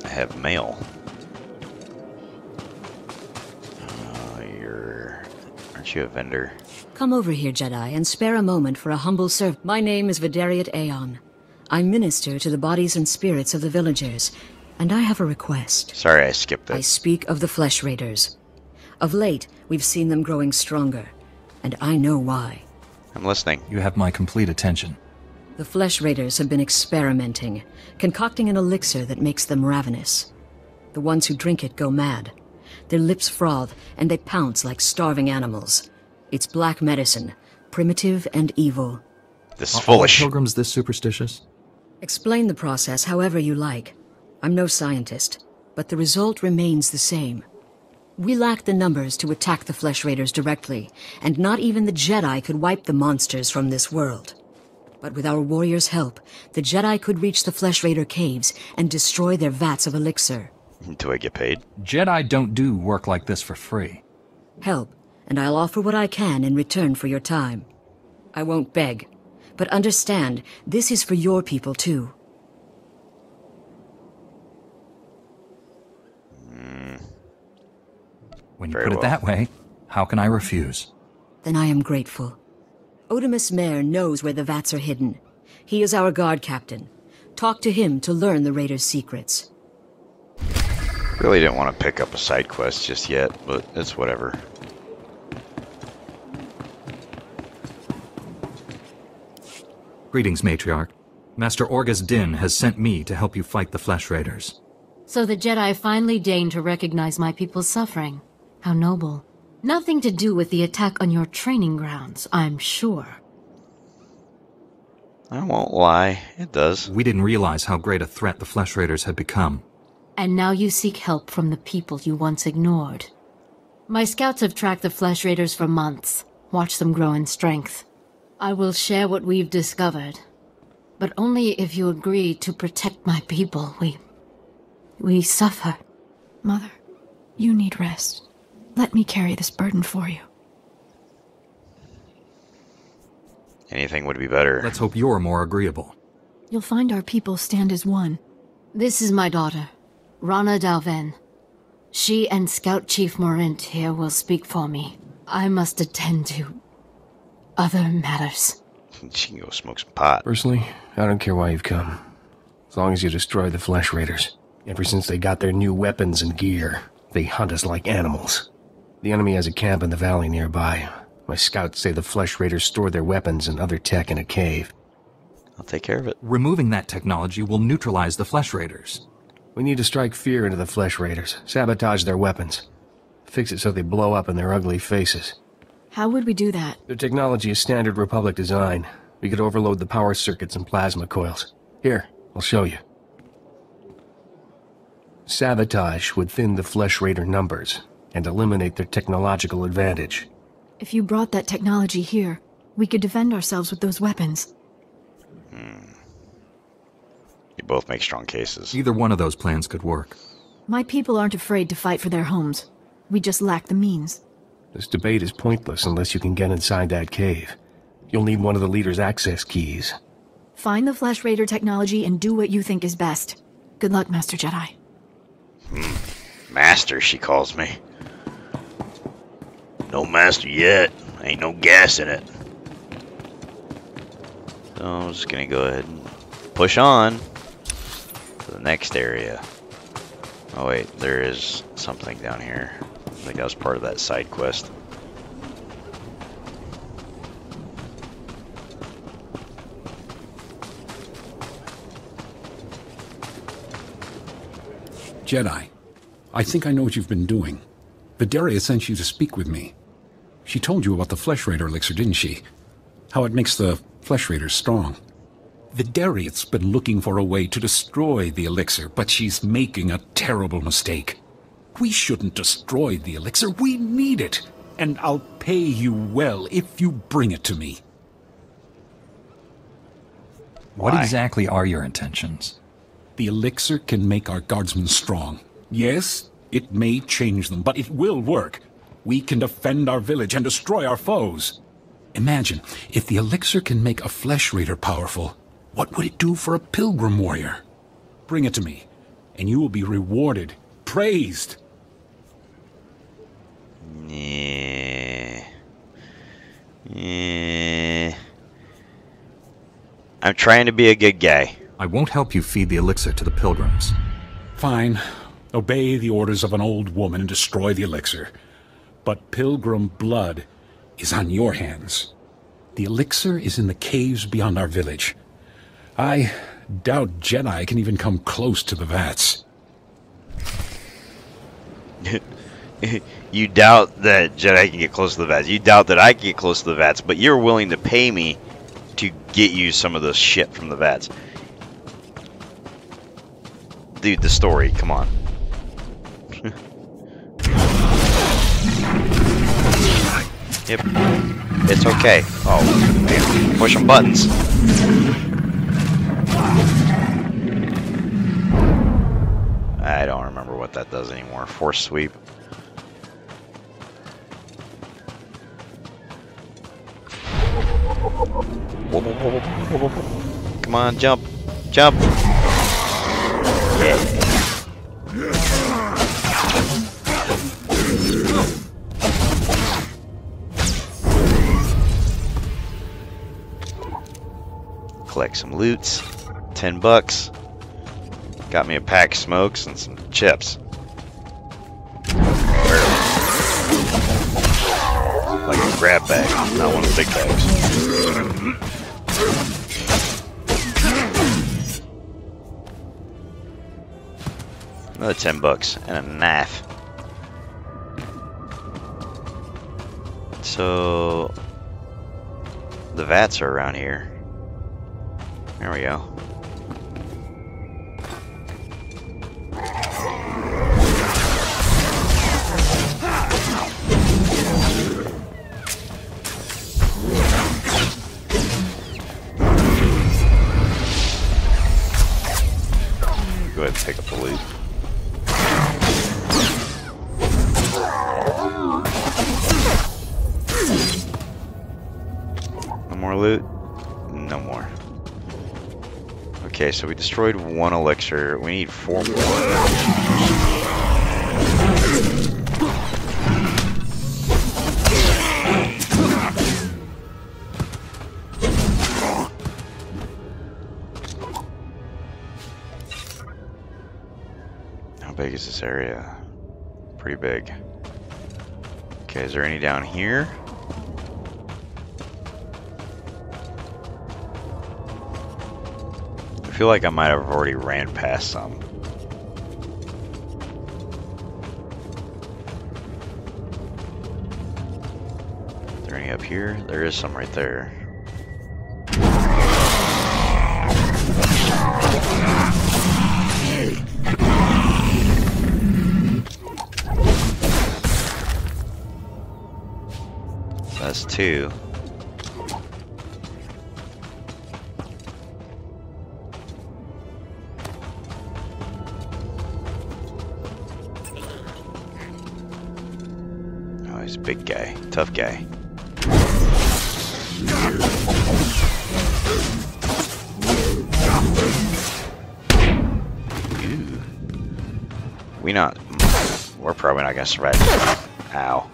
I have mail. Uh, you're... Aren't you a vendor? Come over here, Jedi, and spare a moment for a humble servant. My name is Vidariya Aeon. I minister to the bodies and spirits of the villagers, and I have a request. Sorry, I skipped that. I speak of the Flesh Raiders. Of late, we've seen them growing stronger, and I know why. I'm listening. You have my complete attention. The Flesh Raiders have been experimenting, concocting an elixir that makes them ravenous. The ones who drink it go mad. Their lips froth, and they pounce like starving animals. It's black medicine, primitive and evil. This is foolish. Are pilgrims this superstitious? Explain the process however you like. I'm no scientist, but the result remains the same. We lack the numbers to attack the Flesh Raiders directly, and not even the Jedi could wipe the monsters from this world. But with our warriors' help, the Jedi could reach the Flesh Raider caves and destroy their vats of elixir. Do I get paid? Jedi don't do work like this for free. Help, and I'll offer what I can in return for your time. I won't beg, but understand, this is for your people too. When you Very put well. It that way, how can I refuse? Then I am grateful. Odomus Mare knows where the vats are hidden. He is our guard captain. Talk to him to learn the Raiders' secrets. Really didn't want to pick up a side quest just yet, but it's whatever. Greetings, Matriarch. Master Orgus Din has sent me to help you fight the Flesh Raiders. So the Jedi finally deigned to recognize my people's suffering. How noble. Nothing to do with the attack on your training grounds, I'm sure. I won't lie, it does. We didn't realize how great a threat the Flesh Raiders had become. And now you seek help from the people you once ignored. My scouts have tracked the Flesh Raiders for months, watched them grow in strength. I will share what we've discovered, but only if you agree to protect my people. We... we suffer. Mother, you need rest. Let me carry this burden for you. Anything would be better. Let's hope you're more agreeable. You'll find our people stand as one. This is my daughter, Rana Dalven. She and Scout Chief Morint here will speak for me. I must attend to other matters. She can go smoke some pot. Personally, I don't care why you've come. As long as you destroy the Flesh Raiders. Ever since they got their new weapons and gear, they hunt us like animals. The enemy has a camp in the valley nearby. My scouts say the Flesh Raiders store their weapons and other tech in a cave. I'll take care of it. Removing that technology will neutralize the Flesh Raiders. We need to strike fear into the Flesh Raiders, sabotage their weapons, fix it so they blow up in their ugly faces. How would we do that? Their technology is standard Republic design. We could overload the power circuits and plasma coils. Here, I'll show you. Sabotage would thin the Flesh Raider numbers and eliminate their technological advantage. If you brought that technology here, we could defend ourselves with those weapons. Hmm. You both make strong cases. Either one of those plans could work. My people aren't afraid to fight for their homes. We just lack the means. This debate is pointless unless you can get inside that cave. You'll need one of the leader's access keys. Find the Flesh Raider technology and do what you think is best. Good luck, Master Jedi. Master, she calls me. No master yet. Ain't no gas in it. So I'm just gonna go ahead and push on to the next area. Oh wait, there is something down here. I think that was part of that side quest. Jedi, I think I know what you've been doing. Vidariya sent you to speak with me. She told you about the Flesh Raider elixir, didn't she? How it makes the Flesh Raiders strong. Vidariya's been looking for a way to destroy the elixir, but she's making a terrible mistake. We shouldn't destroy the elixir. We need it. And I'll pay you well if you bring it to me. Why? What exactly are your intentions? The elixir can make our guardsmen strong. Yes, it may change them, but it will work. We can defend our village and destroy our foes. Imagine, if the elixir can make a Flesh Raider powerful, what would it do for a Pilgrim warrior? Bring it to me, and you will be rewarded, praised. Yeah. Yeah. I'm trying to be a good guy. I won't help you feed the elixir to the Pilgrims. Fine. Obey the orders of an old woman and destroy the elixir. But Pilgrim blood is on your hands. The elixir is in the caves beyond our village. I doubt Jedi can even come close to the vats. You doubt that Jedi can get close to the vats. You doubt that I can get close to the vats, but you're willing to pay me to get you some of the shit from the vats. Dude, the story, come on. Yep. It's okay. Oh, man. Pushing buttons. I don't remember what that does anymore. Force sweep. Come on, jump. Jump. Yeah. Collect some loots. Ten bucks. Got me a pack of smokes and some chips. Like a grab bag, not one of the big bags. Another ten bucks and a knife. So the vats are around here. There we go. Go ahead and pick up the loot. No more loot? No more. Okay, so we destroyed one elixir. We need four more. How big is this area? Pretty big. Okay, is there any down here? I feel like I might have already ran past some. Is there any up here? There is some right there. That's two. Big guy, tough guy. Ooh. We not. We're probably not gonna survive. Ow!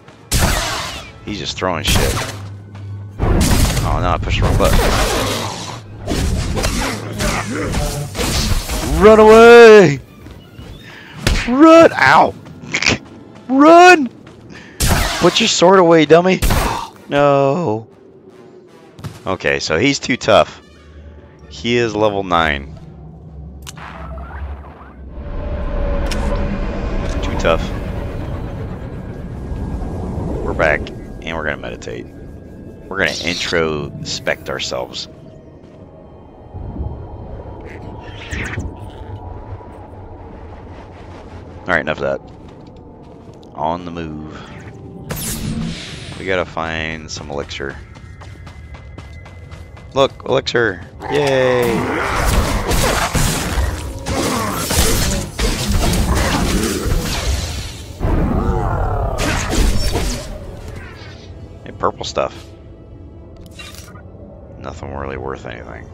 He's just throwing shit. Oh no! I pushed the wrong button. Run away! Run! Ow! Run! Put your sword away, dummy! No! Okay, so he's too tough. He is level nine. Too tough. We're back, and we're gonna meditate. We're gonna introspect ourselves. Alright, enough of that. on the move. We gotta find some elixir. Look, elixir! Yay! And purple stuff. Nothing really worth anything.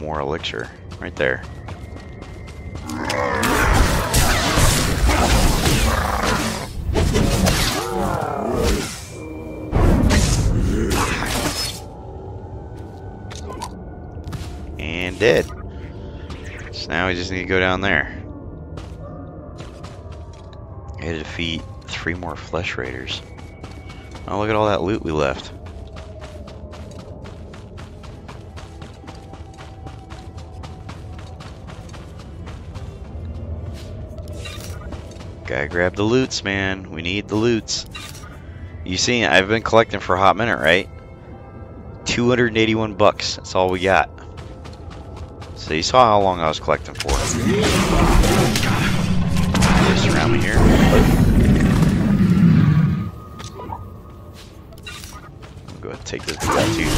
More elixir right there. And dead. So now we just need to go down there. We had to defeat three more Flesh Raiders. Oh, look at all that loot we left. Gotta grab the loots, man. We need the loots. You see, I've been collecting for a hot minute, right? two hundred eighty-one bucks. That's all we got. So you saw how long I was collecting for. Just around me here. I'll go ahead and take this tattoo.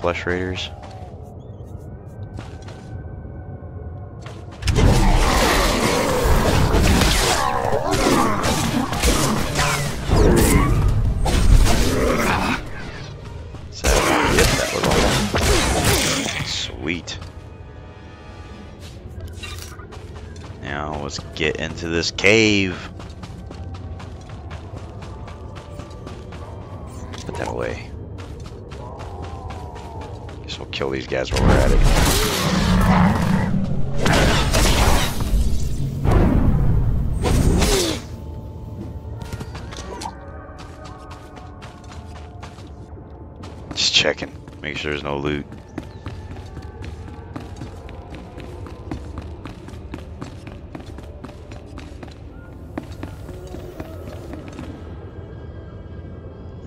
Flesh Raiders. So that was all. Sweet. Now let's get into this cave. Put that away. We'll kill these guys while we're at it. Just checking, make sure there's no loot.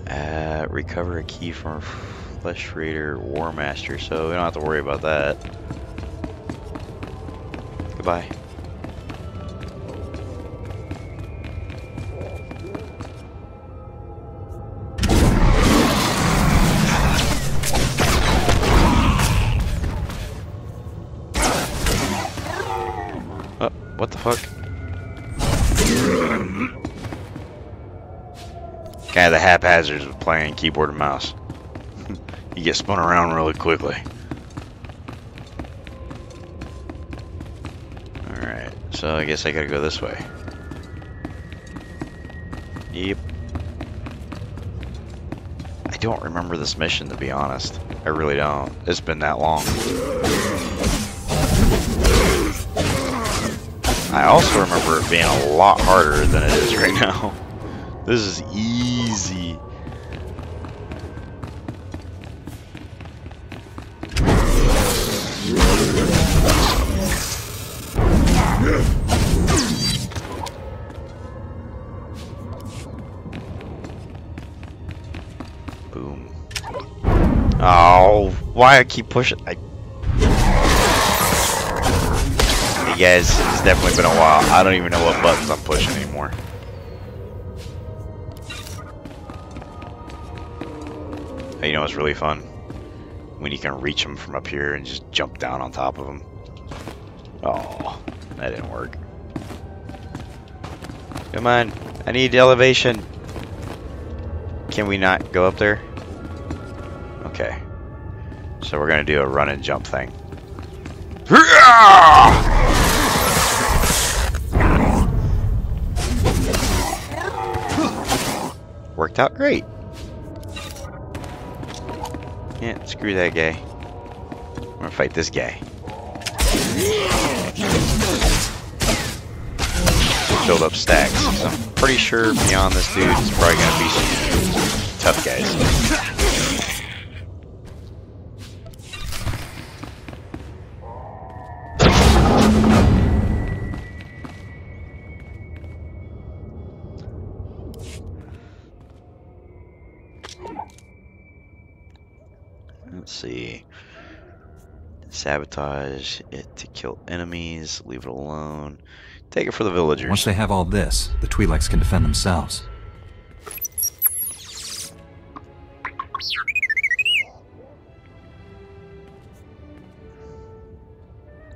Uh, recover a key from Flesh Raider War Master, so we don't have to worry about that. Goodbye. Oh, what the fuck? Kind of the haphazards of playing keyboard and mouse. You get spun around really quickly. Alright, so I guess I gotta go this way. Yep. I don't remember this mission, to be honest. I really don't. It's been that long. I also remember it being a lot harder than it is right now. This is easy. Why I keep pushing? I... Hey guys, it's definitely been a while. I don't even know what buttons I'm pushing anymore. Hey, you know what's really fun? When you can reach them from up here and just jump down on top of them. Oh, that didn't work. Come on, I need elevation. Can we not go up there? Okay. So we're going to do a run and jump thing. Worked out great. Yeah, screw that guy. I'm going to fight this guy. Build up stacks. So I'm pretty sure beyond this dude is probably going to be some tough guys. Sabotage it to kill enemies, leave it alone, take it for the villagers. Once they have all this, the Twi'leks can defend themselves.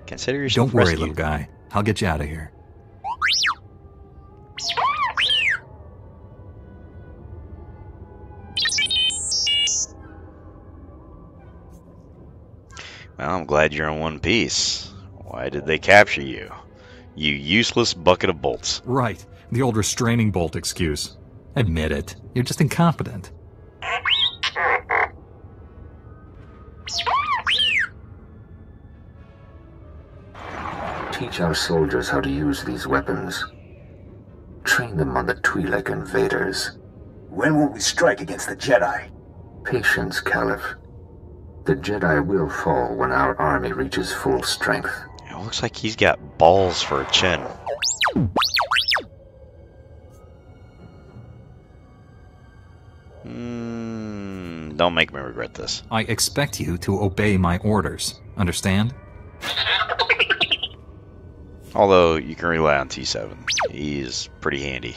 Consider yourself rescued. Don't worry, little guy. I'll get you out of here. Well, I'm glad you're in one piece. Why did they capture you? You useless bucket of bolts. Right. The old restraining bolt excuse. Admit it. You're just incompetent. Teach our soldiers how to use these weapons. Train them on the Twi'lek invaders. When will we strike against the Jedi? Patience, Caliph. The Jedi will fall when our army reaches full strength. It looks like he's got balls for a chin. Mm, don't make me regret this. I expect you to obey my orders. Understand? Although, you can rely on T seven. He's pretty handy.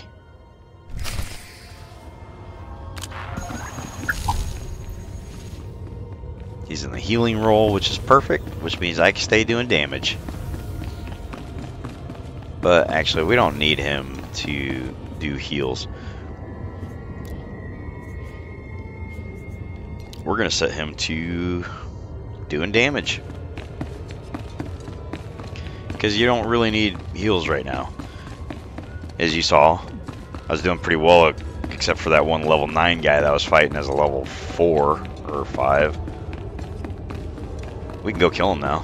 He's in the healing role, which is perfect, which means I can stay doing damage. But actually, we don't need him to do heals. We're going to set him to doing damage. Because you don't really need heals right now. As you saw, I was doing pretty well, except for that one level nine guy that I was fighting as a level four or five. We can go kill him now.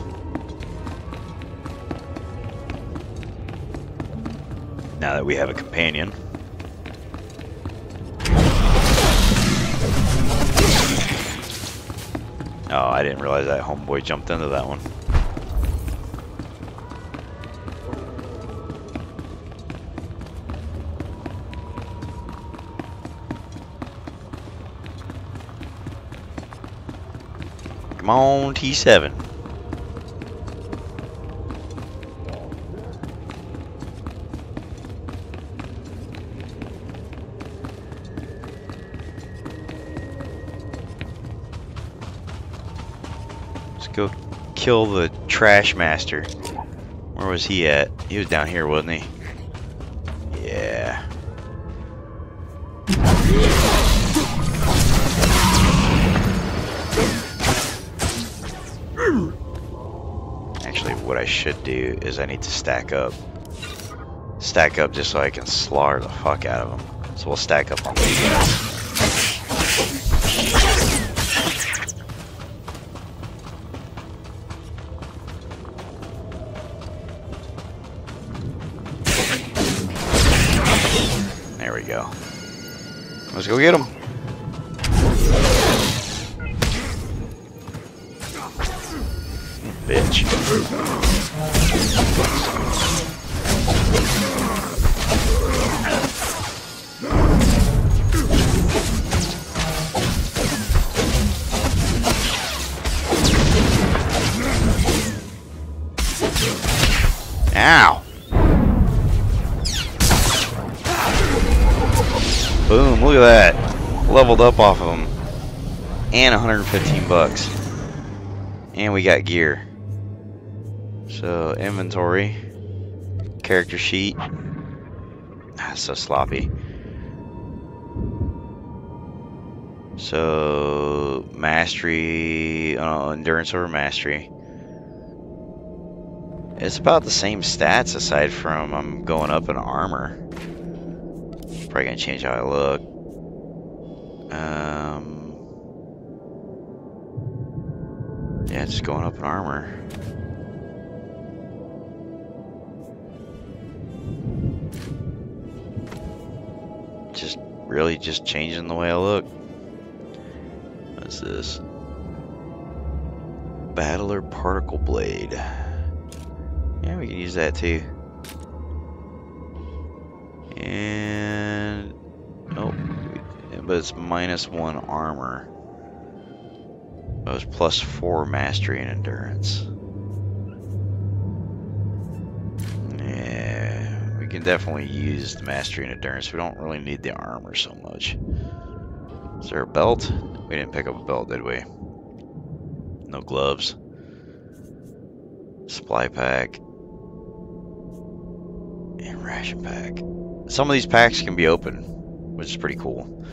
Now that we have a companion. Oh, I didn't realize that homeboy jumped into that one. Come on, T seven. Let's go kill the trash master. Where was he at? He was down here, wasn't he? Yeah. What I should do is I need to stack up. Stack up just so I can slaughter the fuck out of them. So we'll stack up on these guys. There we go. Let's go get them. Bitch. Ow. Boom, look at that. Leveled up off of him. And one hundred fifteen bucks. And we got gear. So, inventory, character sheet. Ah, so sloppy. So mastery, uh, endurance over mastery. It's about the same stats aside from I'm going up in armor. Probably gonna change how I look. Um, yeah, just going up in armor. Just really just changing the way I look. What's this? Battler particle blade. Yeah, we can use that too. And oh, but it's minus one armor. But it's plus four mastery and endurance. Yeah, we can definitely use the mastery and endurance. We don't really need the armor so much. Is there a belt? We didn't pick up a belt, did we? No gloves. Supply pack. And ration pack. Some of these packs can be open, which is pretty cool,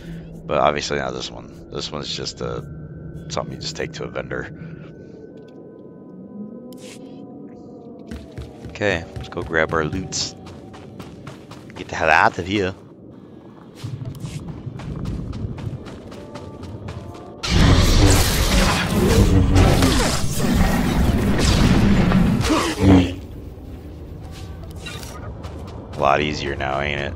but obviously not this one. This one's just a something you just take to a vendor. Okay, let's go grab our loots. Get the hell out of here. A lot easier now, ain't it?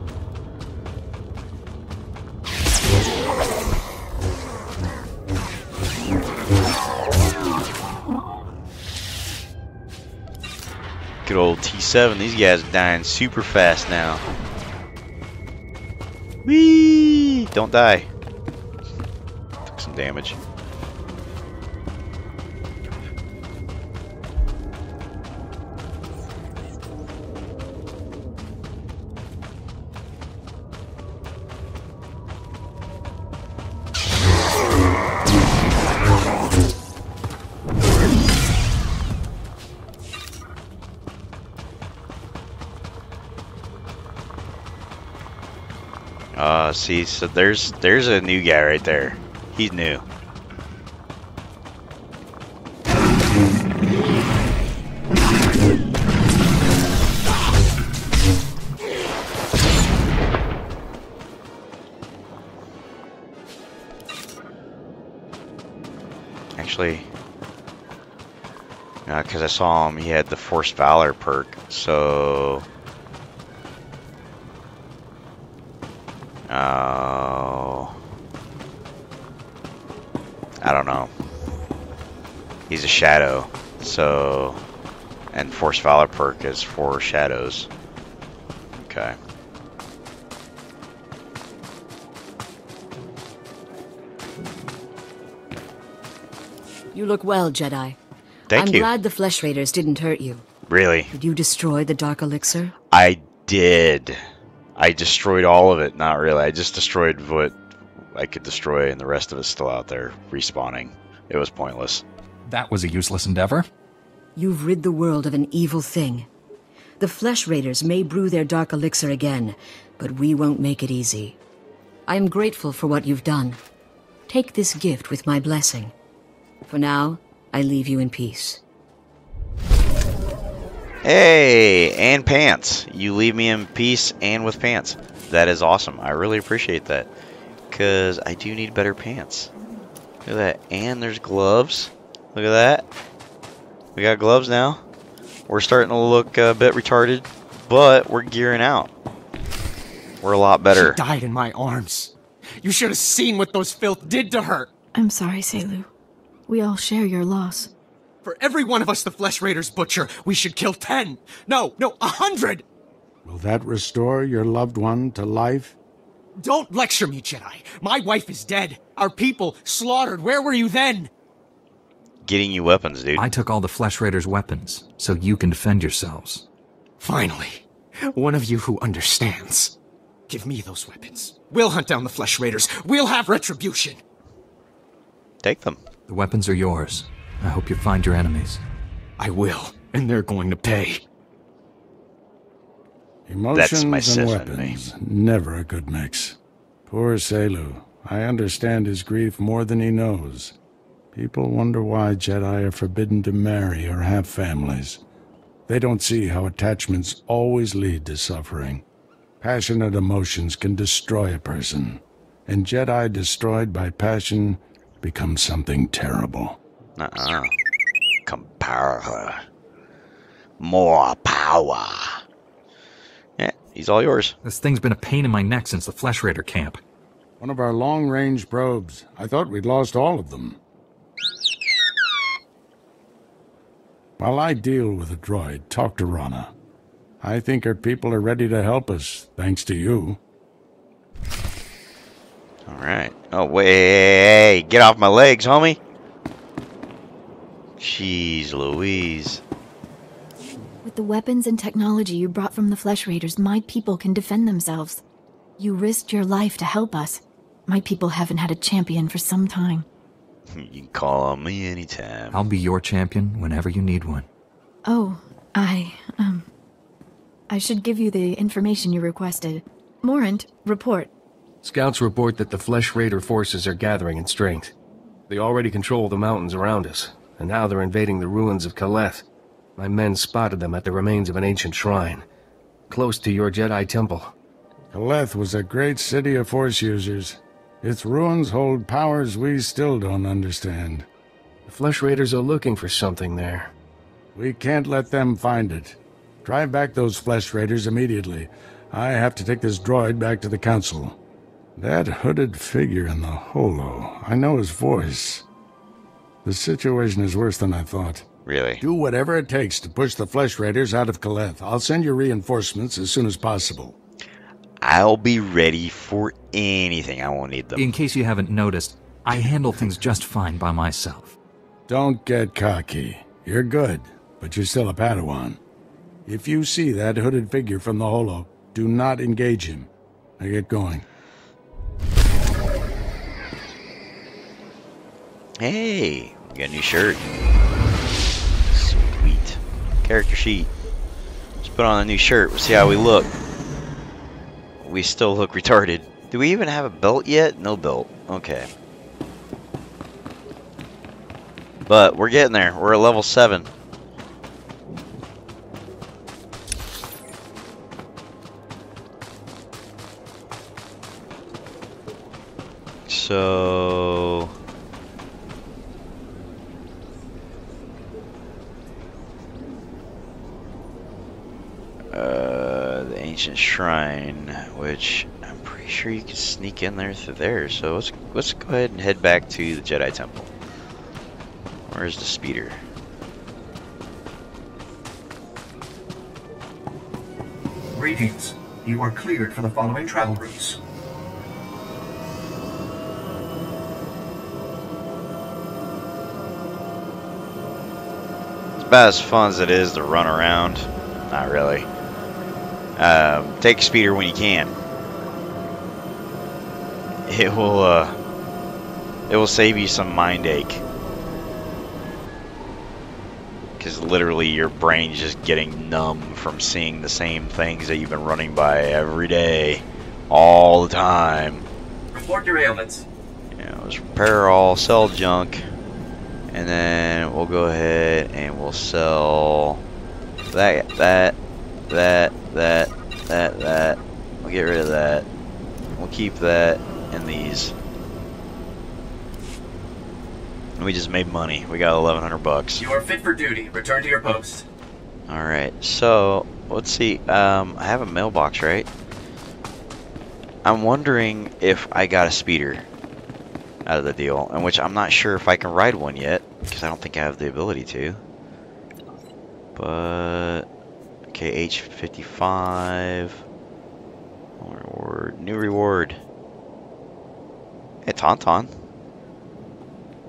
Good old T seven. These guys are dying super fast now. Whee! Don't die. Took some damage. See, so there's there's a new guy right there. He's new. Actually, no, because I saw him. He had the Forced Valor perk, so. Oh, I don't know. He's a shadow, so, and Force Valor perk is for shadows. Okay. You look well, Jedi. Thank you. I'm glad the Flesh Raiders didn't hurt you. Really? Did you destroy the Dark Elixir? I did. I destroyed all of it. Not really. I just destroyed what I could destroy, and the rest of it's still out there respawning. It was pointless. That was a useless endeavor. You've rid the world of an evil thing. The Flesh Raiders may brew their dark elixir again, but we won't make it easy. I am grateful for what you've done. Take this gift with my blessing. For now, I leave you in peace. Hey, and pants. You leave me in peace and with pants. That is awesome. I really appreciate that, because I do need better pants. Look at that. And there's gloves. Look at that. We got gloves now. We're starting to look a bit retarded, but we're gearing out. We're a lot better. She died in my arms. You should have seen what those filth did to her. I'm sorry, Selu. We all share your loss. For every one of us the Flesh Raiders butcher, we should kill ten. No, no, a hundred! Will that restore your loved one to life? Don't lecture me, Jedi. My wife is dead. Our people slaughtered. Where were you then? Getting you weapons, dude. I took all the Flesh Raiders' weapons, so you can defend yourselves. Finally, one of you who understands. Give me those weapons. We'll hunt down the Flesh Raiders. We'll have retribution. Take them. The weapons are yours. I hope you find your enemies. I will, and they're going to pay. Emotions and weapons, never a good mix. Poor Selu. I understand his grief more than he knows. People wonder why Jedi are forbidden to marry or have families. They don't see how attachments always lead to suffering. Passionate emotions can destroy a person, and Jedi destroyed by passion become something terrible. Uh-uh. Compare her. More power. Yeah, he's all yours. This thing's been a pain in my neck since the Flesh Raider camp. One of our long-range probes. I thought we'd lost all of them. While I deal with the droid, talk to Rana. I think her people are ready to help us, thanks to you. Alright. Oh, wait. Get off my legs, homie. Jeez Louise. With the weapons and technology you brought from the Flesh Raiders, my people can defend themselves. You risked your life to help us. My people haven't had a champion for some time. You can call on me anytime. I'll be your champion whenever you need one. Oh, I, um... I should give you the information you requested. Morint, report. Scouts report that the Flesh Raider forces are gathering in strength. They already control the mountains around us, and now they're invading the ruins of Kaleth. My men spotted them at the remains of an ancient shrine, close to your Jedi temple. Kaleth was a great city of Force users. Its ruins hold powers we still don't understand. The Flesh Raiders are looking for something there. We can't let them find it. Drive back those Flesh Raiders immediately. I have to take this droid back to the council. That hooded figure in the holo, I know his voice. The situation is worse than I thought. Really? Do whatever it takes to push the Flesh Raiders out of Kaleth. I'll send you reinforcements as soon as possible. I'll be ready for anything. I won't need them. In case you haven't noticed, I handle things just fine by myself. Don't get cocky. You're good, but you're still a Padawan. If you see that hooded figure from the holo, do not engage him. Now get going. Hey, you got a new shirt. Sweet. Character sheet. Let's put on a new shirt. We'll see how we look. We still look retarded. Do we even have a belt yet? No belt. Okay. But we're getting there. We're at level seven. So... Uh, the ancient shrine, which I'm pretty sure you can sneak in there through there. So let's let's go ahead and head back to the Jedi Temple. Where's the speeder? Greetings. You are cleared for the following travel routes. It's about as fun as it is to run around. Not really. Um, take speeder when you can. It will, uh, it will save you some mind ache. Because literally your brain's just getting numb from seeing the same things that you've been running by every day, all the time. Report your ailments. Yeah, let's repair all, sell junk, and then we'll go ahead and we'll sell that, that. That, that, that, that. We'll get rid of that. We'll keep that and these. And we just made money. We got eleven hundred bucks. You are fit for duty. Return to your post. Alright, so let's see. Um, I have a mailbox, right? I'm wondering if I got a speeder out of the deal, in which I'm not sure if I can ride one yet, because I don't think I have the ability to. But. Okay, H fifty-five. Reward. New reward. Hey, Tauntaun.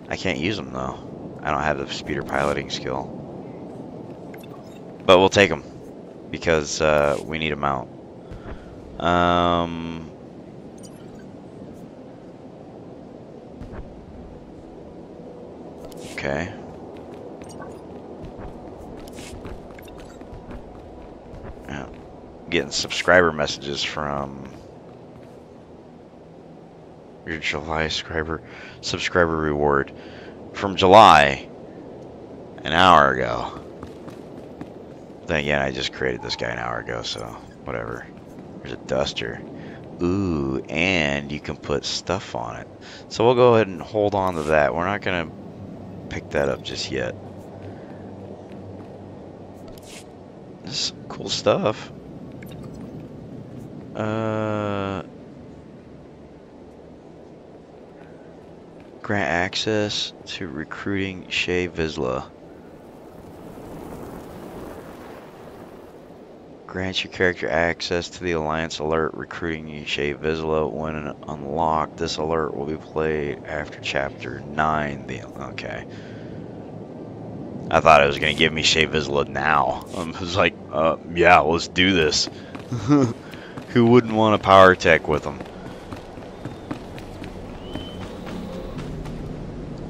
I can't use them, though. I don't have the speeder piloting skill. But we'll take them. Because uh, we need a mount. Um... Okay. Getting subscriber messages from your July subscriber subscriber reward from July an hour ago. Then again, I just created this guy an hour ago, so whatever. There's a duster. Ooh, and you can put stuff on it. So we'll go ahead and hold on to that. We're not gonna pick that up just yet. This is some cool stuff. Uh, grant access to recruiting Shae Vizla. Grants your character access to the Alliance alert recruiting Shae Vizla. When unlocked, this alert will be played after Chapter nine. The okay. I thought it was going to give me Shae Vizla now. Um, I was like, uh, yeah, let's do this. Who wouldn't want a power tech with them?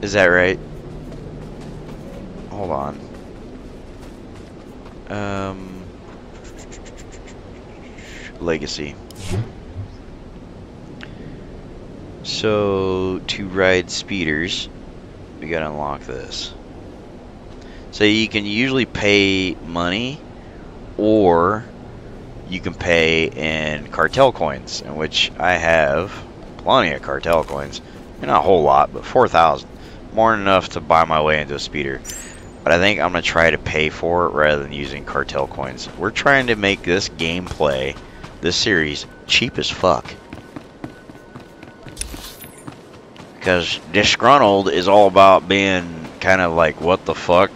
Is that right? Hold on. Um... Legacy. So to ride speeders, we gotta unlock this. So you can usually pay money, or you can pay in cartel coins, in which I have plenty of cartel coins. Not a whole lot, but four thousand. More than enough to buy my way into a speeder. But I think I'm gonna try to pay for it rather than using cartel coins. We're trying to make this gameplay, this series, cheap as fuck. Because Disgruntled is all about being kind of like, what the fuck?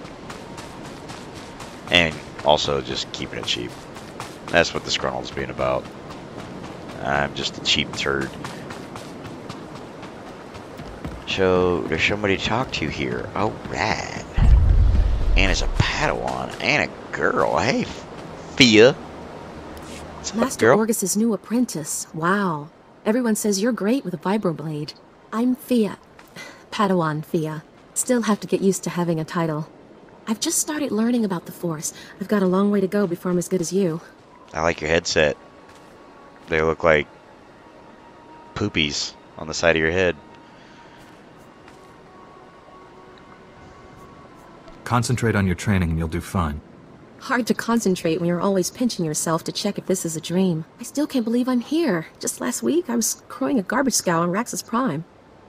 And also just keeping it cheap. That's what Disgruntled's being about. I'm just a cheap turd. So, there's somebody to talk to here. Alright. And it's a Padawan and a girl. Hey, Fia. What's Master up, girl? Orgus's new apprentice. Wow. Everyone says you're great with a vibroblade. I'm Fia. Padawan Fia. Still have to get used to having a title. I've just started learning about the Force. I've got a long way to go before I'm as good as you. I like your headset. They look like poopies on the side of your head. Concentrate on your training and you'll do fine. Hard to concentrate when you're always pinching yourself to check if this is a dream. I still can't believe I'm here. Just last week, I was crewing a garbage scow on Raxus Prime.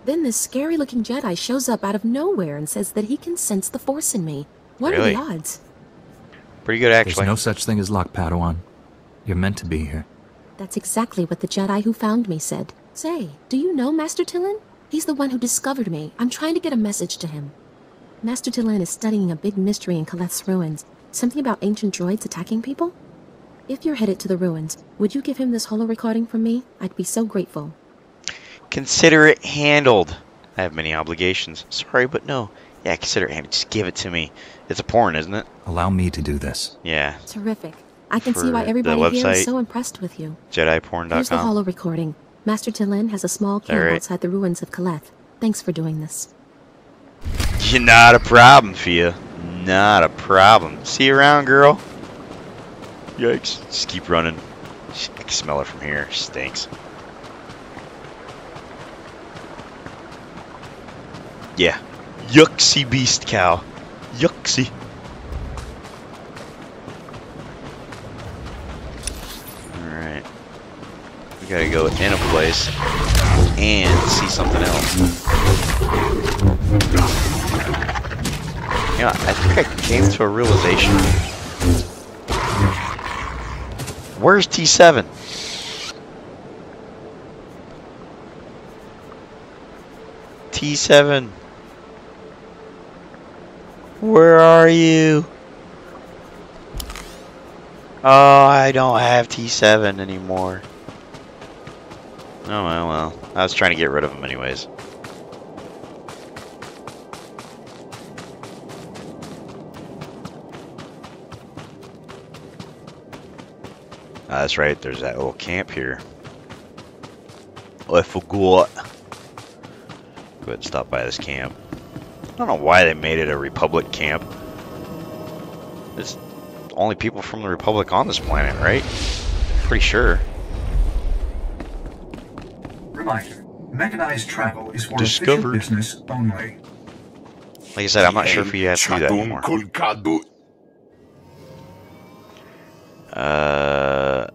Then this scary-looking Jedi shows up out of nowhere and says that he can sense the Force in me. What really? Are the odds? Pretty good, actually. There's no such thing as luck, Padawan. You're meant to be here. That's exactly what the Jedi who found me said. Say, do you know Master Tillin? He's the one who discovered me. I'm trying to get a message to him. Master Tillin is studying a big mystery in Kaleth's ruins. Something about ancient droids attacking people? If you're headed to the ruins, would you give him this holo recording from me? I'd be so grateful. Consider it handled. I have many obligations. Sorry, but no. Yeah, consider it handled. Just give it to me. It's a porn, isn't it? Allow me to do this. Yeah. Terrific. I can For see why everybody website, here is so impressed with you. Jedi porn dot com. Here's the holo recording. Master Tillin has a small camp right. outside the ruins of Kaleth. Thanks for doing this. You're not a problem, Fia. Not a problem. See you around, girl. Yikes. Just keep running. I can smell it from here. Stinks. Yeah. Yuxy beast cow. Yuxy. Alright. We gotta go in a place and see something else. Yeah, I think I came to a realization. Where's T seven? T seven. Where are you? Oh, I don't have T seven anymore. Oh, well, well. I was trying to get rid of him anyways. Uh, that's right, there's that little camp here. Oh, I forgot. Go ahead and stop by this camp. I don't know why they made it a Republic camp. It's only people from the Republic on this planet, right? Pretty sure. Reminder, Mechanized travel is for official business only. Like I said, I'm not sure if you have to do that anymore. Uh,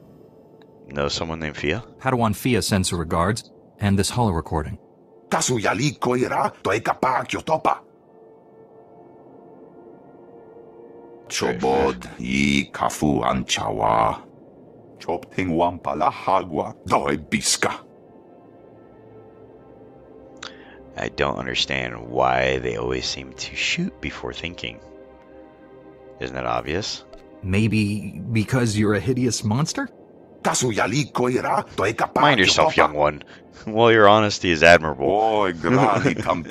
know someone named Fia? Padawan Fia sends her regards, and this holo recording. Chobod yi kafu anchawa. Chop ting wampala hagwa doi biska. I don't understand why they always seem to shoot before thinking. Isn't that obvious? Maybe because you're a hideous monster? Mind yourself, young one. Well, your honesty is admirable. I'm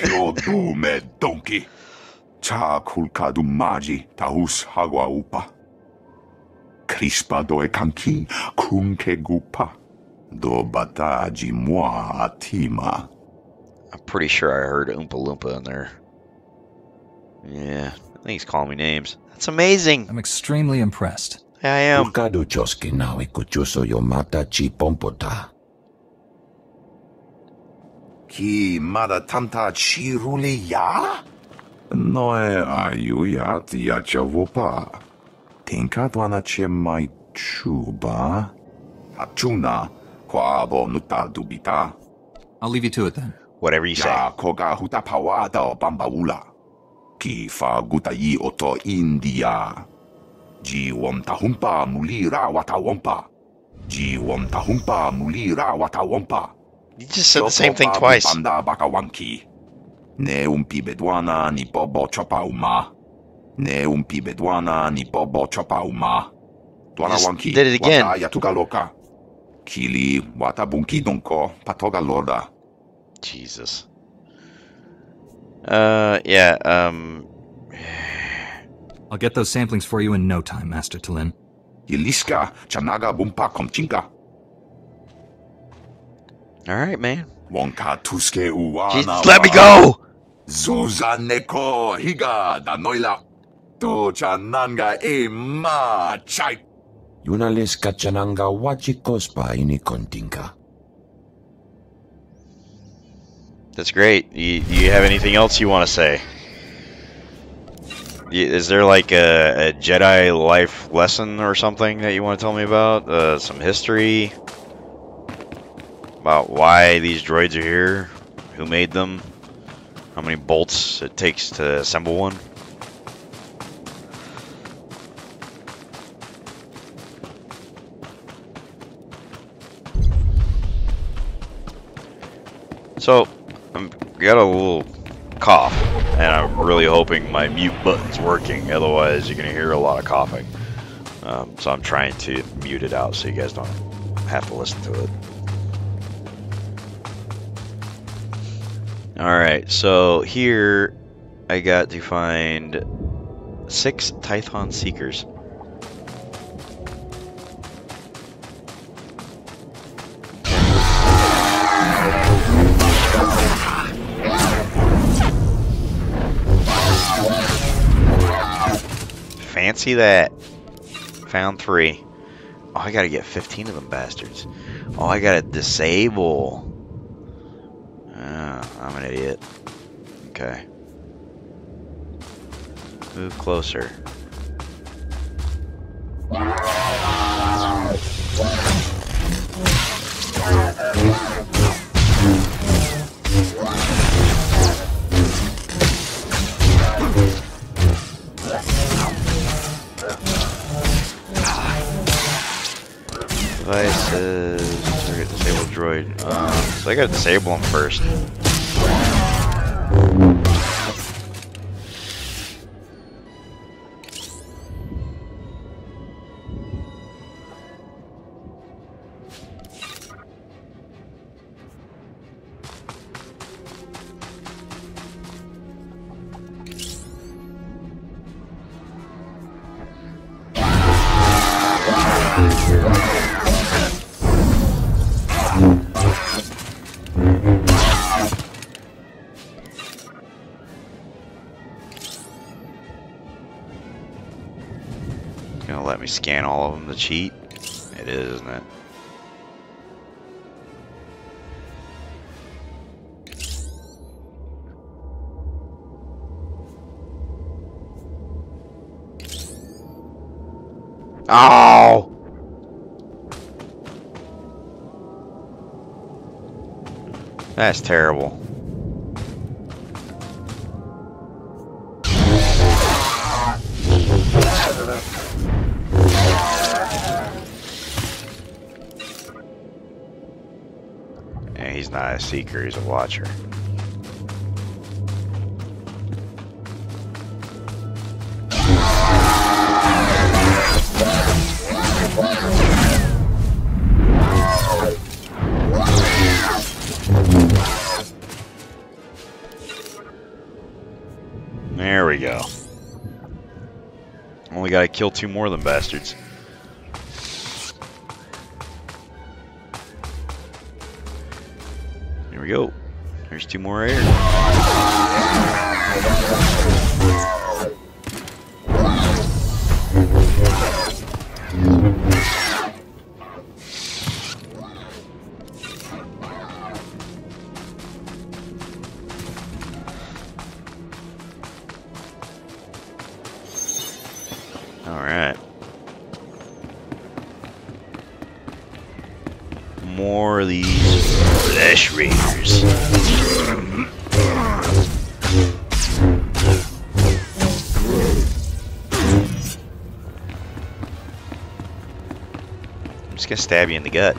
pretty sure I heard Oompa Loompa in there. Yeah, I think he's calling me names. That's amazing. I'm extremely impressed. I am. Ki mada tanta chiruli ya? Noe ayuyat yachavopa. Tinkatwana che mai chuba. Achuna quabo nuta dubita. I'll leave you to it then. Whatever you say. You just said the same thing twice. Just did it again. Jesus. Uh, yeah, um... I'll get those samplings for you in no time, Master Tillin. Alright, man. Jesus, let me go! That's great. Do you, you have anything else you want to say? Is there like a, a Jedi life lesson or something that you want to tell me about? Uh, some history? About why these droids are here? Who made them? How many bolts it takes to assemble one? So, I've got a little cough, and I'm really hoping my mute button's working, otherwise you're going to hear a lot of coughing. Um, so I'm trying to mute it out so you guys don't have to listen to it. Alright, so here I got to find six Tython Seekers. Fancy that. Found three. Oh, I gotta get fifteen of them bastards. Oh, I gotta disable. Oh, I'm an idiot. Okay. Move closer. Devices, target disabled droid. Um, so I gotta disable them first. Scan all of them to cheat. It is, isn't it? Oh! That's terrible. Yeah, he's not a seeker, he's a watcher. There we go. Only gotta kill two more of them bastards. Here we go. There's two more right here. Stab you in the gut.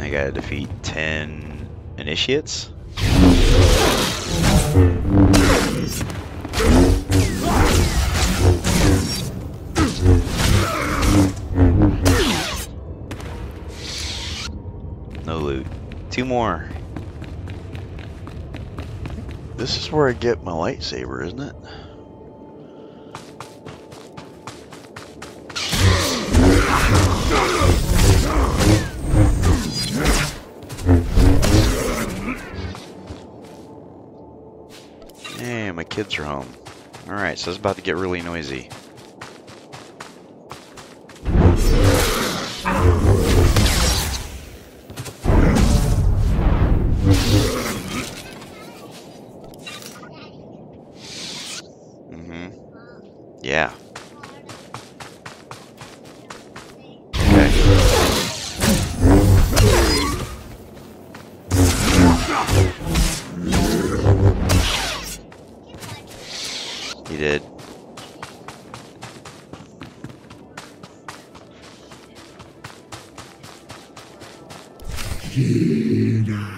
I gotta defeat ten initiates. Two more. This is where I get my lightsaber, isn't it? Hey, my kids are home. Alright, so it's about to get really noisy. Yeah. Okay. He did. Jedi.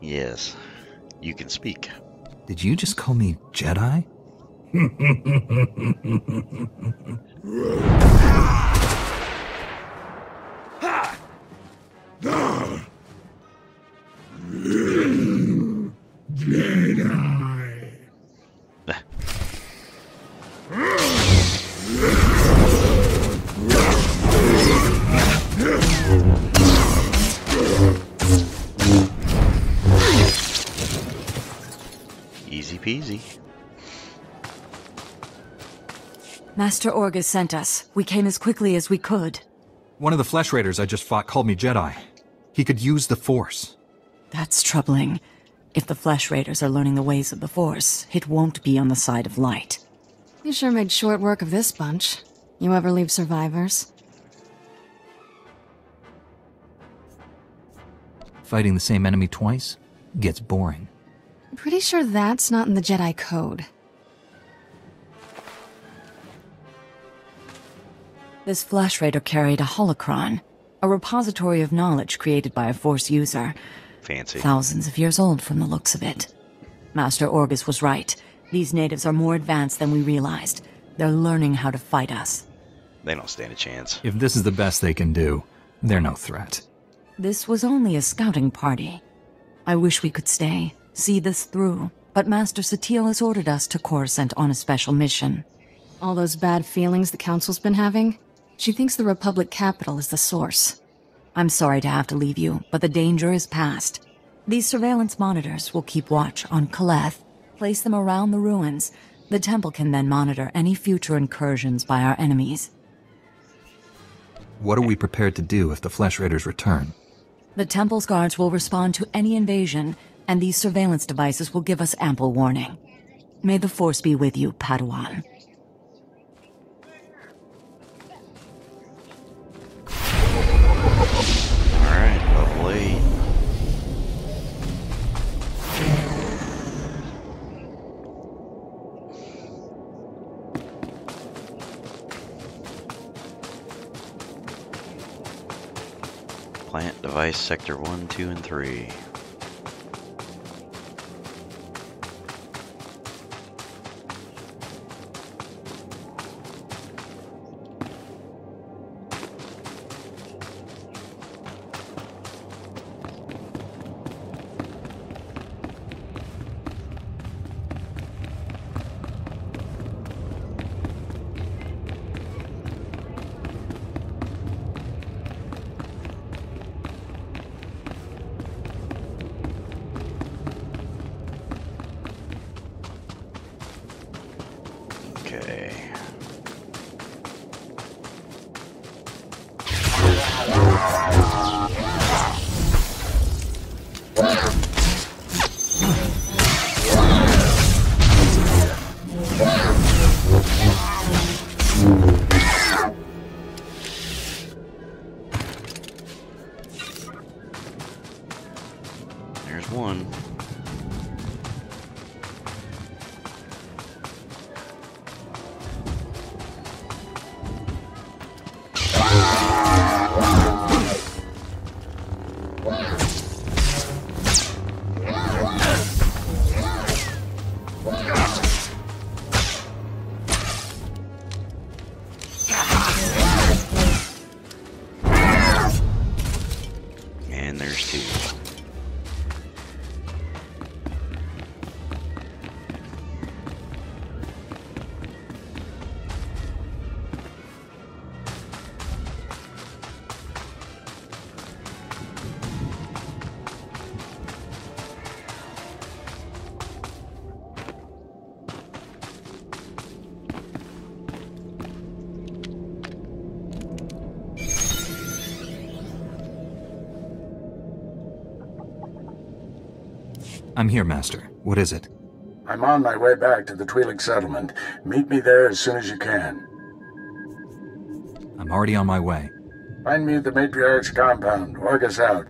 Yes, you can speak. Did you just call me Jedi? Jedi. Easy. Master Orgus sent us. We came as quickly as we could. One of the Flesh Raiders I just fought called me Jedi. He could use the Force. That's troubling. If the Flesh Raiders are learning the ways of the Force, it won't be on the side of light. You sure made short work of this bunch. You ever leave survivors? Fighting the same enemy twice gets boring. Pretty sure that's not in the Jedi Code. This Flesh Raider carried a holocron, a repository of knowledge created by a Force user. Fancy. Thousands of years old from the looks of it. Master Orgus was right. These natives are more advanced than we realized. They're learning how to fight us. They don't stand a chance. If this is the best they can do, they're no threat. This was only a scouting party. I wish we could stay. See this through, but Master Satele has ordered us to Coruscant on a special mission. All those bad feelings the Council's been having? She thinks the Republic capital is the source. I'm sorry to have to leave you, but the danger is past. These surveillance monitors will keep watch on Kaleth, Place them around the ruins. The temple can then monitor any future incursions by our enemies. What are we prepared to do if the Flesh Raiders return? The temple's guards will respond to any invasion, and these surveillance devices will give us ample warning. May the Force be with you, Padawan. Alright, lovely. Plant device sector one, two, and three. I'm here, Master. What is it? I'm on my way back to the Twi'lek settlement. Meet me there as soon as you can. I'm already on my way. Find me at the Matriarch's compound. Orgus out.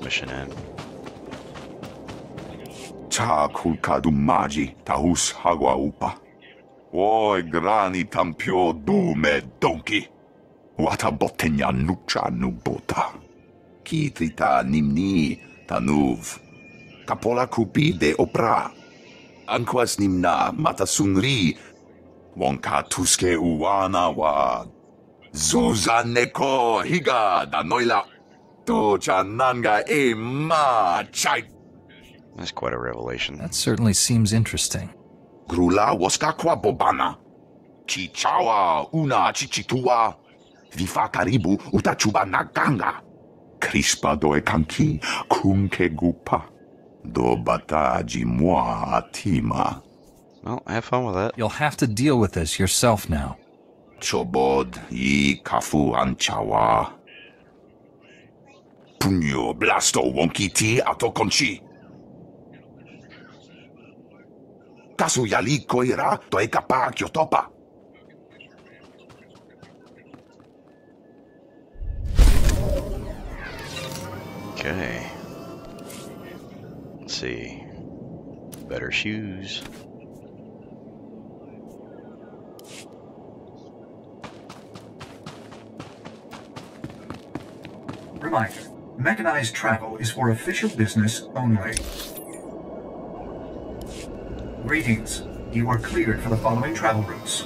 Mission in. Ta kulkadumaji tahus hagwaupa. Wo grani tampio dume donki. Wata botenya nucha nubota. Kitita nimni tanuv. Kapola kupi de opra. Anquas nimna matasunri. Wonka tuske uwana wa. Zuzaneko higa danoila. That's quite a revelation. That certainly seems interesting. Grula woskakwa bobana. Chichawa una chichitua. Vifa karibu utachuba naganga. Crispa doe kanki kunke gupa. Do bataji moa atima. Well, have fun with that. You'll have to deal with this yourself now. Chobod yi kafu anchawa. punyo blasto wonkiti ato konchi. Kasu yali koira to ekapa kyotopa. Okay. Let's see. Better shoes. Reminder, mechanized travel is for official business only. Greetings. You are cleared for the following travel routes.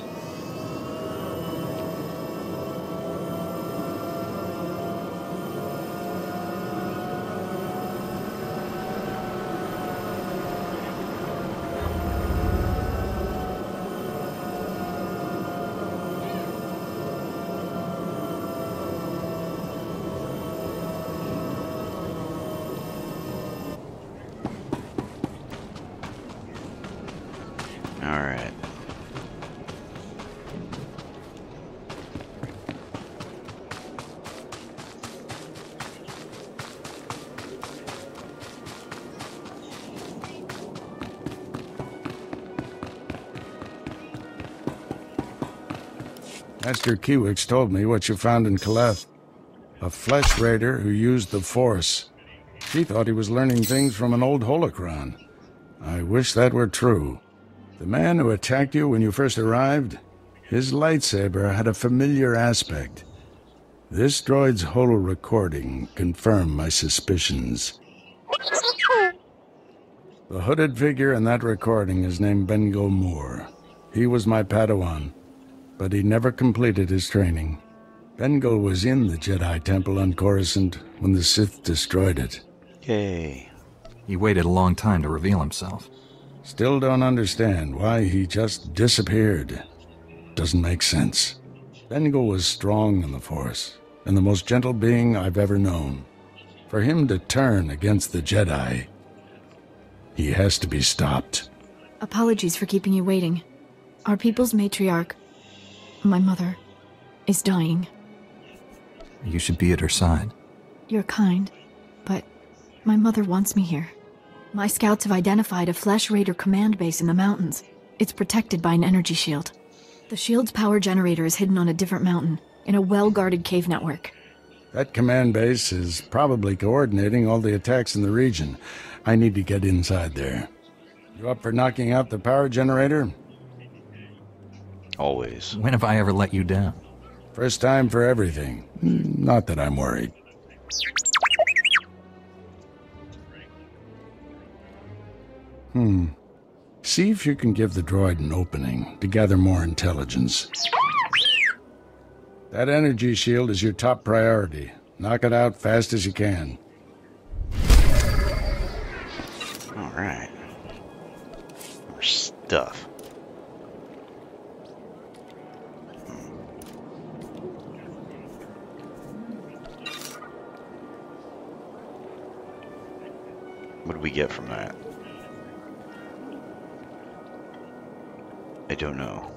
Master Kiwiiks told me what you found in Kaleth. A Flesh Raider who used the Force. She thought he was learning things from an old holocron. I wish that were true. The man who attacked you when you first arrived, his lightsaber had a familiar aspect. This droid's holo-recording confirmed my suspicions. The hooded figure in that recording is named Bengo Moore. He was my Padawan, but he never completed his training. Bengo was in the Jedi Temple on Coruscant when the Sith destroyed it. Yay. He waited a long time to reveal himself. Still don't understand why he just disappeared. Doesn't make sense. Bengo was strong in the Force, and the most gentle being I've ever known. For him to turn against the Jedi, he has to be stopped. Apologies for keeping you waiting. Our people's matriarch, my mother, is dying. You should be at her side. You're kind, but my mother wants me here. My scouts have identified a Flesh Raider command base in the mountains. It's protected by an energy shield. The shield's power generator is hidden on a different mountain, in a well-guarded cave network. That command base is probably coordinating all the attacks in the region. I need to get inside there. You up for knocking out the power generator? Always. When have I ever let you down? First time for everything. Not that I'm worried. Hmm. See if you can give the droid an opening to gather more intelligence. That energy shield is your top priority. Knock it out fast as you can. All right. More stuff. What do we get from that? I don't know.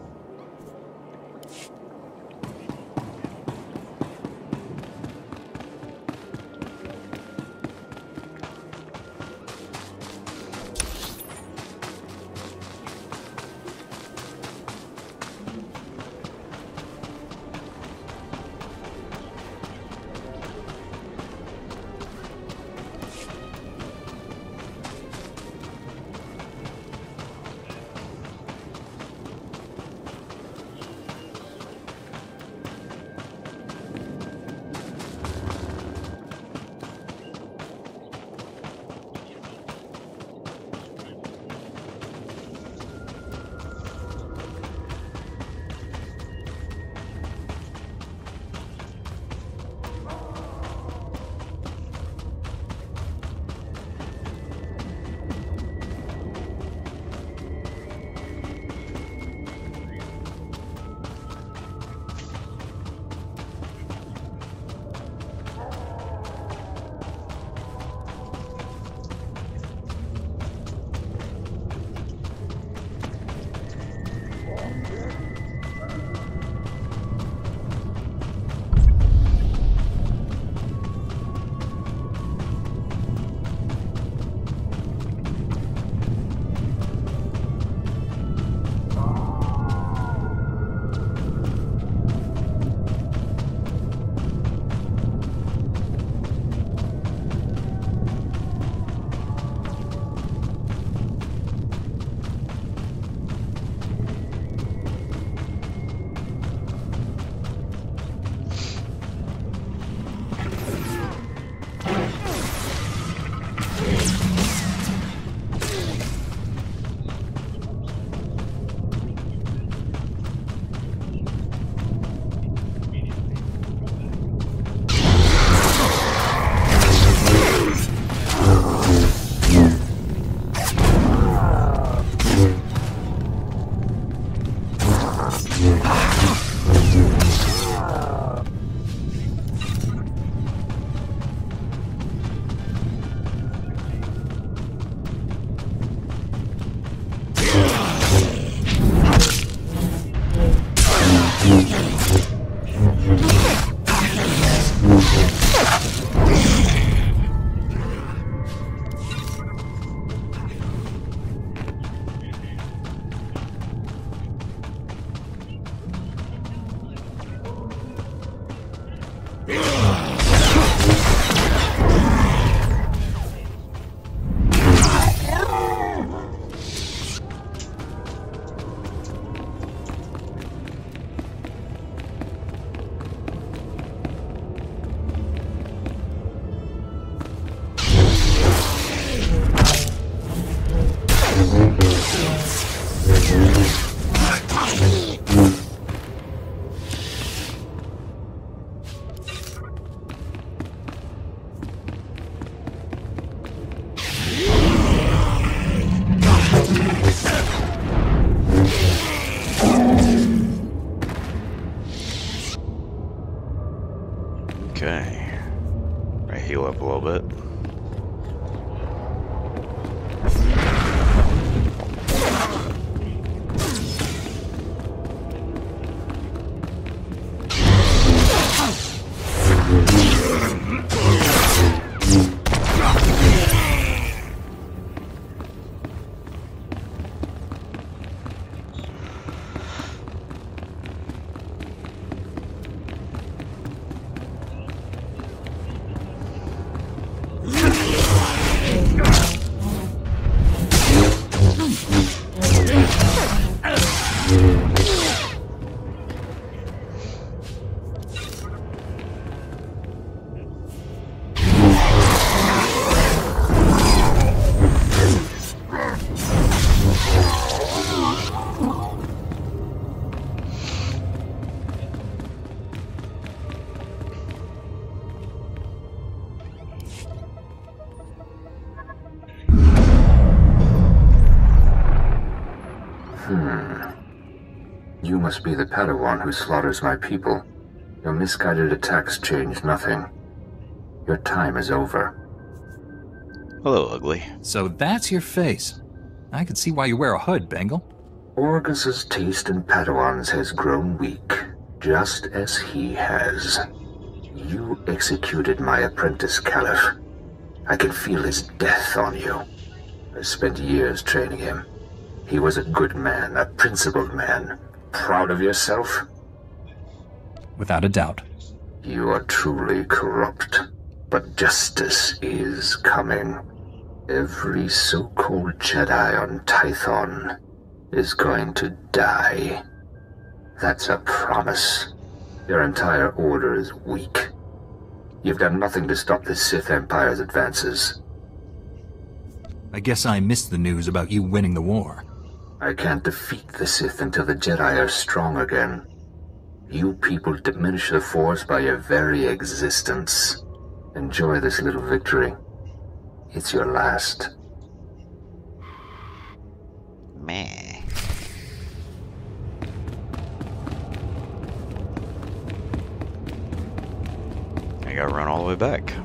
Must be the Padawan who slaughters my people. Your misguided attacks change nothing. Your time is over. Hello, ugly. So that's your face. I can see why you wear a hood, Bengal. Orgus's taste in Padawans has grown weak, just as he has. You executed my apprentice, Caliph. I can feel his death on you. I spent years training him. He was a good man, a principled man. Proud of yourself? Without a doubt. You are truly corrupt, but justice is coming. Every so-called Jedi on Tython is going to die. That's a promise. Your entire order is weak. You've done nothing to stop the Sith Empire's advances. I guess I missed the news about you winning the war. I can't defeat the Sith until the Jedi are strong again. You people diminish the Force by your very existence. Enjoy this little victory. It's your last. Meh. I gotta run all the way back.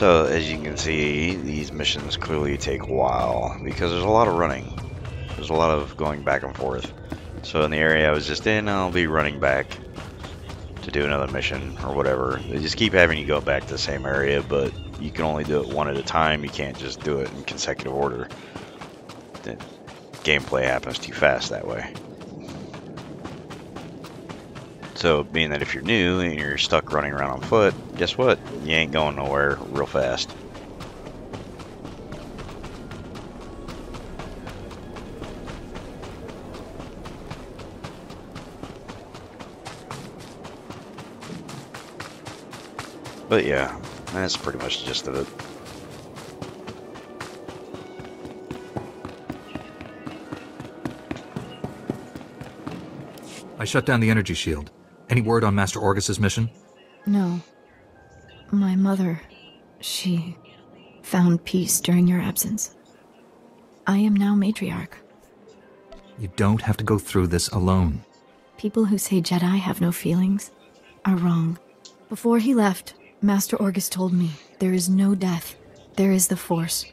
So as you can see, these missions clearly take a while because there's a lot of running. There's a lot of going back and forth. So in the area I was just in, I'll be running back to do another mission or whatever. They just keep having you go back to the same area, but you can only do it one at a time. You can't just do it in consecutive order. The gameplay happens too fast that way. So being that if you're new and you're stuck running around on foot, guess what? You ain't going nowhere real fast. But yeah, that's pretty much the gist of it. I shut down the energy shield. Any word on Master Orgus's mission? No. My mother, she found peace during your absence. I am now matriarch. You don't have to go through this alone. People who say Jedi have no feelings are wrong. Before he left, Master Orgus told me, there is no death, there is the Force.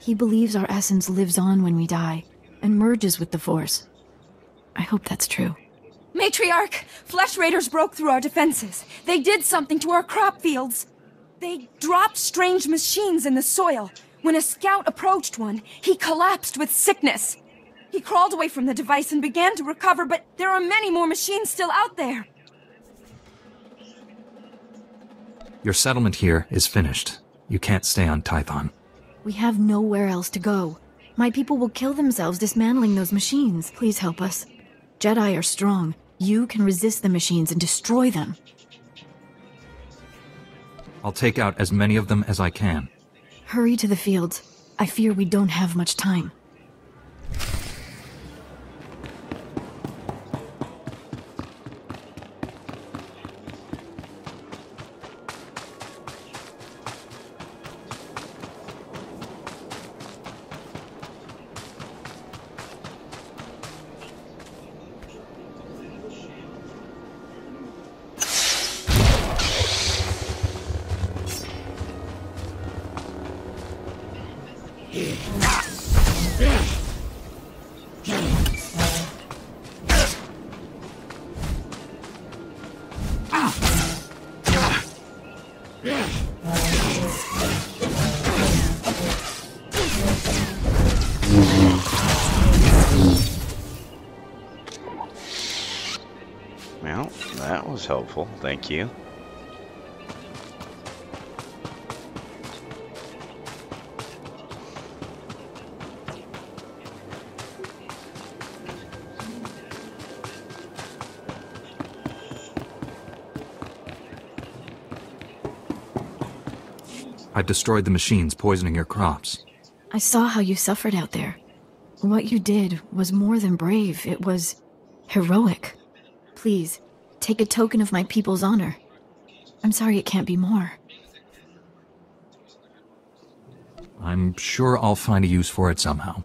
He believes our essence lives on when we die, and merges with the Force. I hope that's true. Matriarch! Flesh Raiders broke through our defenses. They did something to our crop fields. They dropped strange machines in the soil. When a scout approached one, he collapsed with sickness. He crawled away from the device and began to recover, but there are many more machines still out there. Your settlement here is finished. You can't stay on Tython. We have nowhere else to go. My people will kill themselves dismantling those machines. Please help us. Jedi are strong. You can resist the machines and destroy them. I'll take out as many of them as I can. Hurry to the fields. I fear we don't have much time. Helpful, thank you. I've destroyed the machines poisoning your crops. I saw how you suffered out there. What you did was more than brave, it was heroic. Please, take a token of my people's honor. I'm sorry it can't be more. I'm sure I'll find a use for it somehow.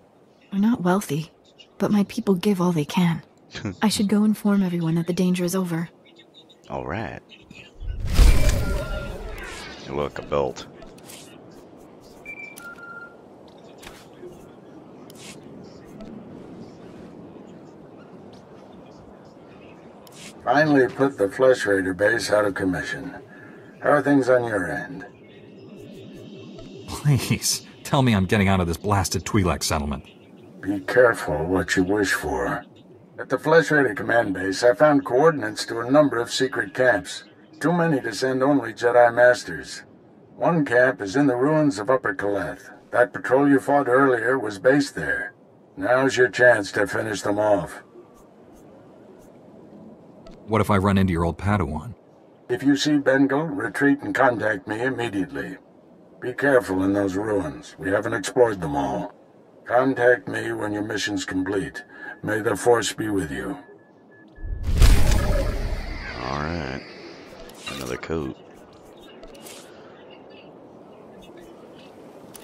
I'm not wealthy, but my people give all they can. I should go inform everyone that the danger is over. All right. Look, a belt. Finally put the Flesh Raider base out of commission. How are things on your end? Please, tell me I'm getting out of this blasted Twi'lek settlement. Be careful what you wish for. At the Flesh Raider command base, I found coordinates to a number of secret camps. Too many to send only Jedi Masters. One camp is in the ruins of Upper Kaleth. That patrol you fought earlier was based there. Now's your chance to finish them off. What if I run into your old Padawan? If you see Bengo, retreat and contact me immediately. Be careful in those ruins. We haven't explored them all. Contact me when your mission's complete. May the Force be with you. Alright. Another coat.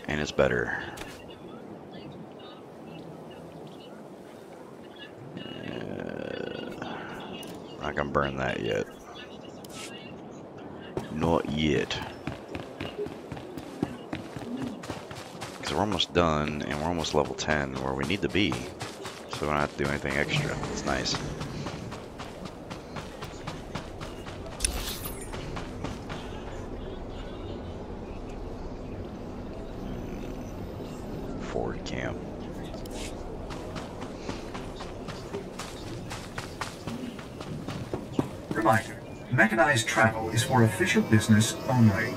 And it's better. I can burn that yet. Not yet. because we're almost done and we're almost level ten where we need to be. So we don't have to do anything extra. It's nice. Forward camp. Reminder, mechanized travel is for official business only.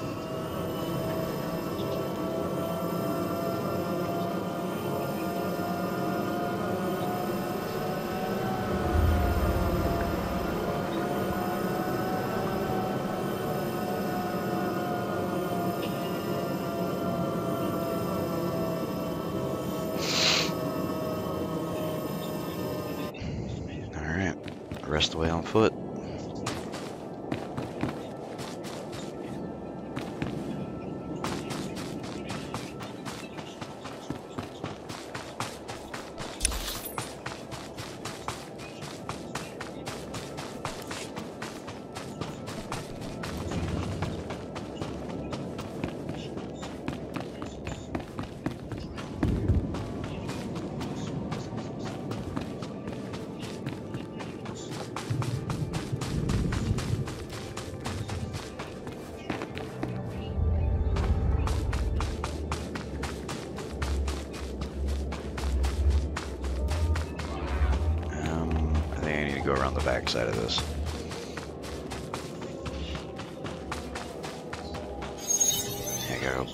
Way on foot. Side of this. I gotta go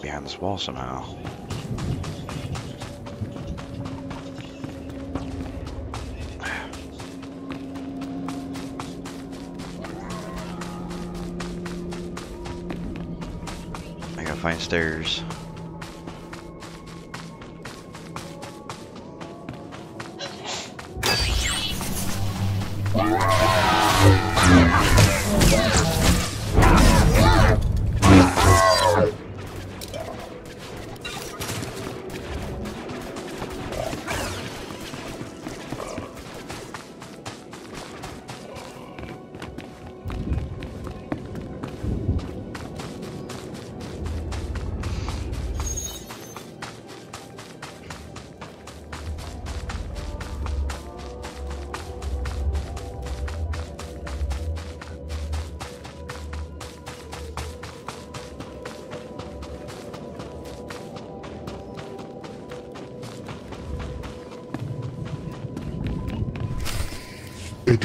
behind this wall somehow. I gotta find stairs.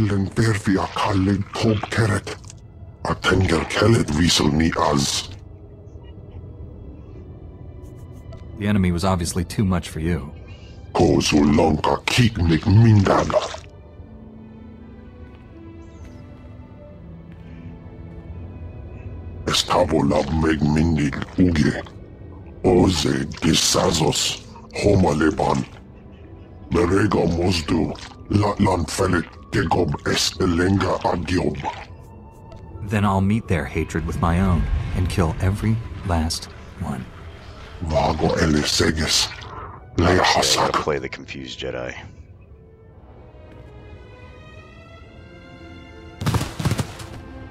And Bervia Khaled Cob Keret, a Tengar Khaled Weasel Me Az. The enemy was obviously too much for you. Kozulanka Kik Nik Mindana. Estavolab Meg Mindil Uge, Oze Desazos, Homaleban, Merega Mosdu, Latlan Felet. Then I'll meet their hatred with my own and kill every last one. I'll play the confused Jedi.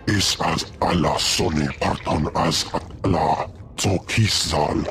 Is as Allah Sone Parton as Allah Zokizal.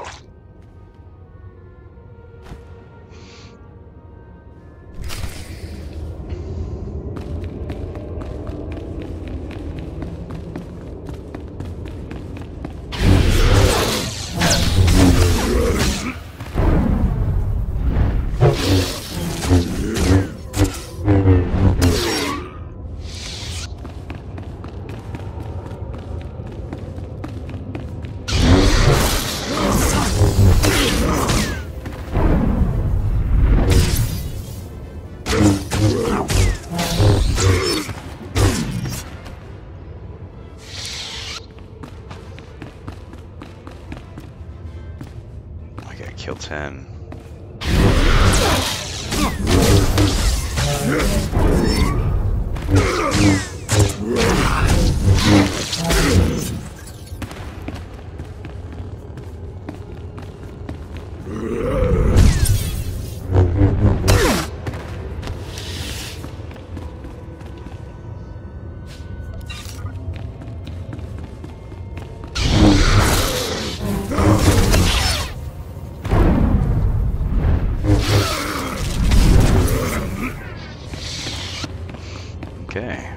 Okay.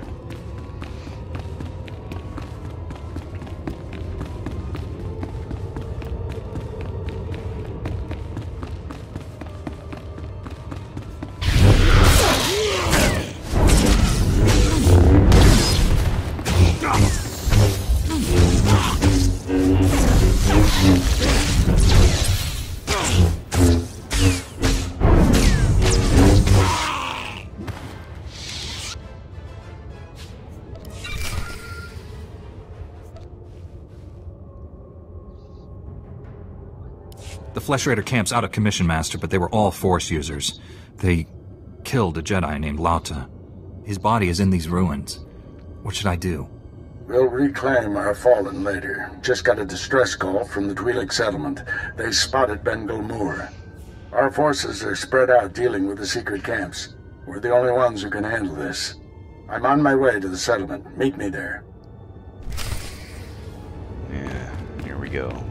The Flesh Raider camp's out of commission, Master, but they were all Force users. They killed a Jedi named Lauta. His body is in these ruins. What should I do? We'll reclaim our fallen later. Just got a distress call from the Twi'lek settlement. They spotted Bengo Moore. Our forces are spread out dealing with the secret camps. We're the only ones who can handle this. I'm on my way to the settlement. Meet me there. Yeah, here we go.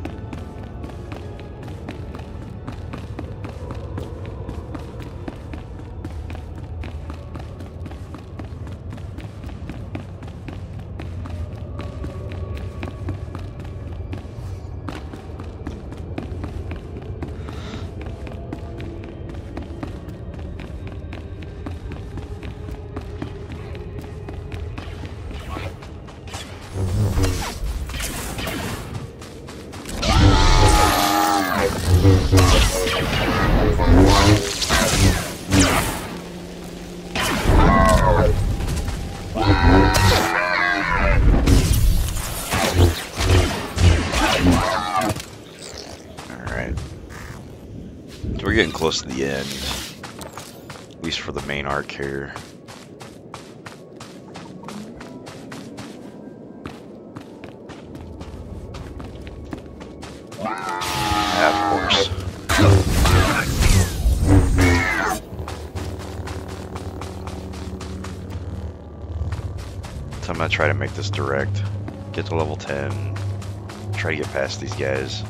Close to the end, at least for the main arc here. Yeah, of course. So I'm gonna try to make this direct, get to level ten, try to get past these guys.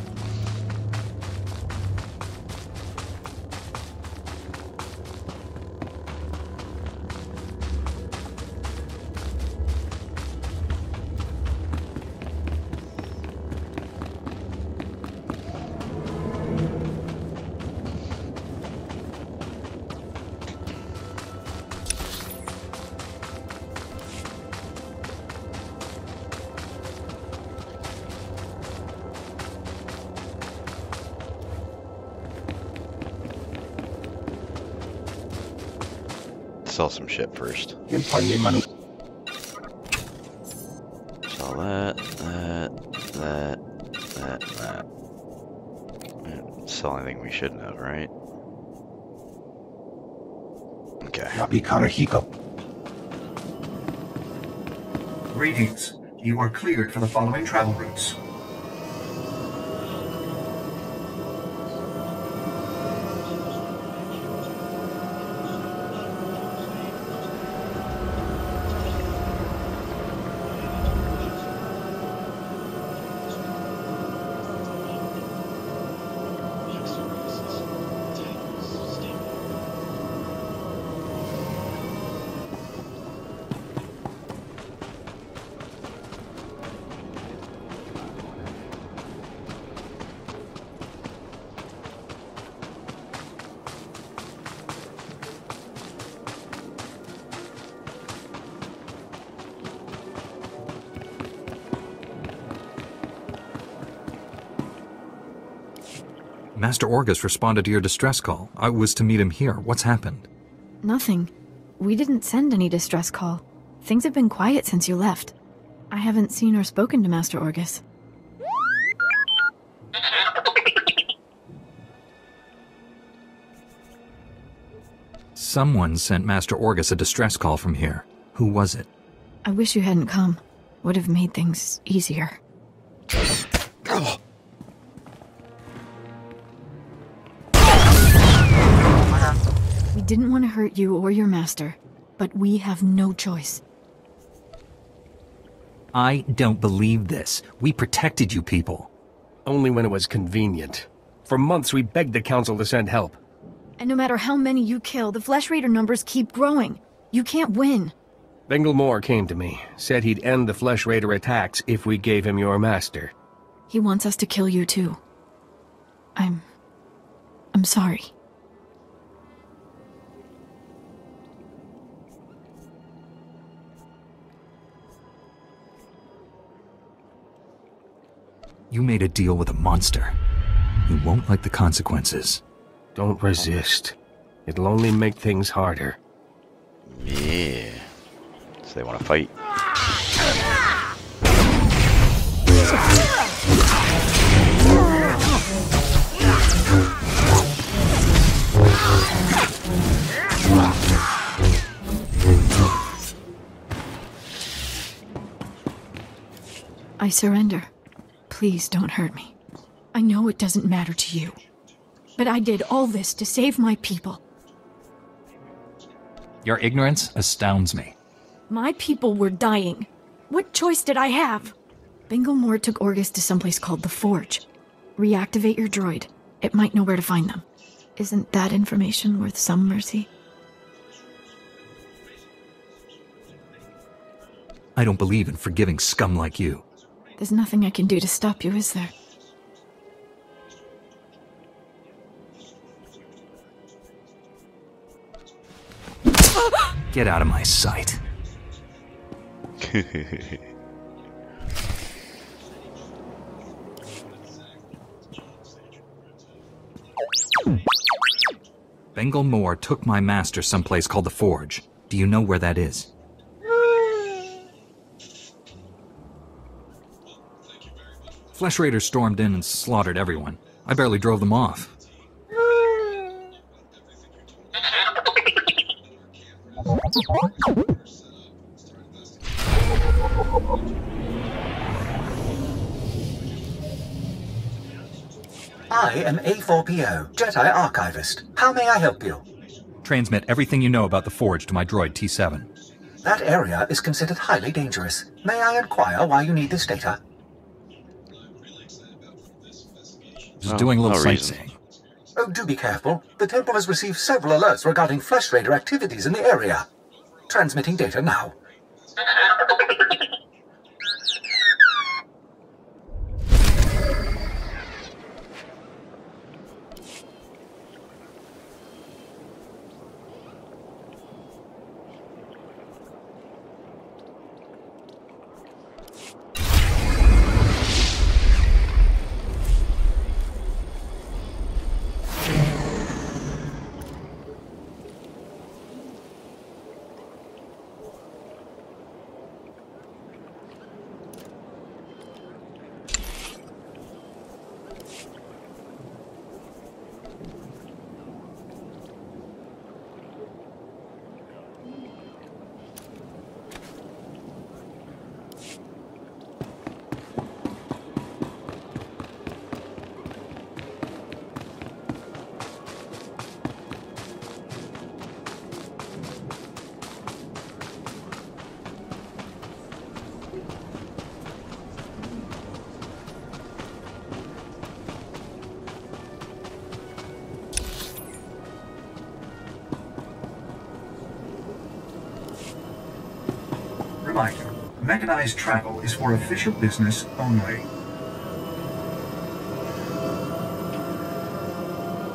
Sell some shit first. Sell that, that, that, that, that. We didn't sell anything we shouldn't have, right? Okay. Greetings. You are cleared for the following travel routes. Master Orgus responded to your distress call. I was to meet him here. What's happened? Nothing. We didn't send any distress call. Things have been quiet since you left. I haven't seen or spoken to Master Orgus. Someone sent Master Orgus a distress call from here. Who was it? I wish you hadn't come. Would have made things easier. We didn't want to hurt you or your master, but we have no choice. I don't believe this. We protected you people. Only when it was convenient. For months we begged the council to send help. And no matter how many you kill, the Flesh Raider numbers keep growing. You can't win. Bengo Moore came to me, said he'd end the Flesh Raider attacks if we gave him your master. He wants us to kill you too. I'm... I'm sorry. You made a deal with a monster. You won't like the consequences. Don't resist. It'll only make things harder. Yeah. So they want to fight. I surrender. Please don't hurt me. I know it doesn't matter to you, but I did all this to save my people. Your ignorance astounds me. My people were dying. What choice did I have? Bengo Moore took Orgus to someplace called The Forge. Reactivate your droid. It might know where to find them. Isn't that information worth some mercy? I don't believe in forgiving scum like you. There's nothing I can do to stop you, is there? Get out of my sight. Bengo Moore took my master someplace called The Forge. Do you know where that is? Flesh Raiders stormed in and slaughtered everyone. I barely drove them off. I am A four P O, Jedi Archivist. How may I help you? Transmit everything you know about the Forge to my droid T seven. That area is considered highly dangerous. May I inquire why you need this data? Just oh, doing a little no sightseeing. Oh, do be careful. The temple has received several alerts regarding Flesh Raider activities in the area. Transmitting data now. Mechanized travel is for official business only.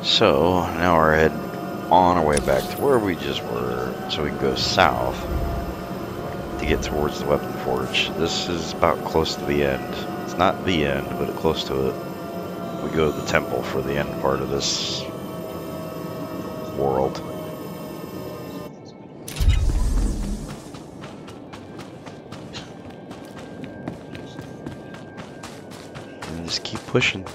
So, now we're heading on our way back to where we just were, so we can go south to get towards the Weapon Forge. This is about close to the end. It's not the end, but close to it. We go to the temple for the end part of this world. Pushing.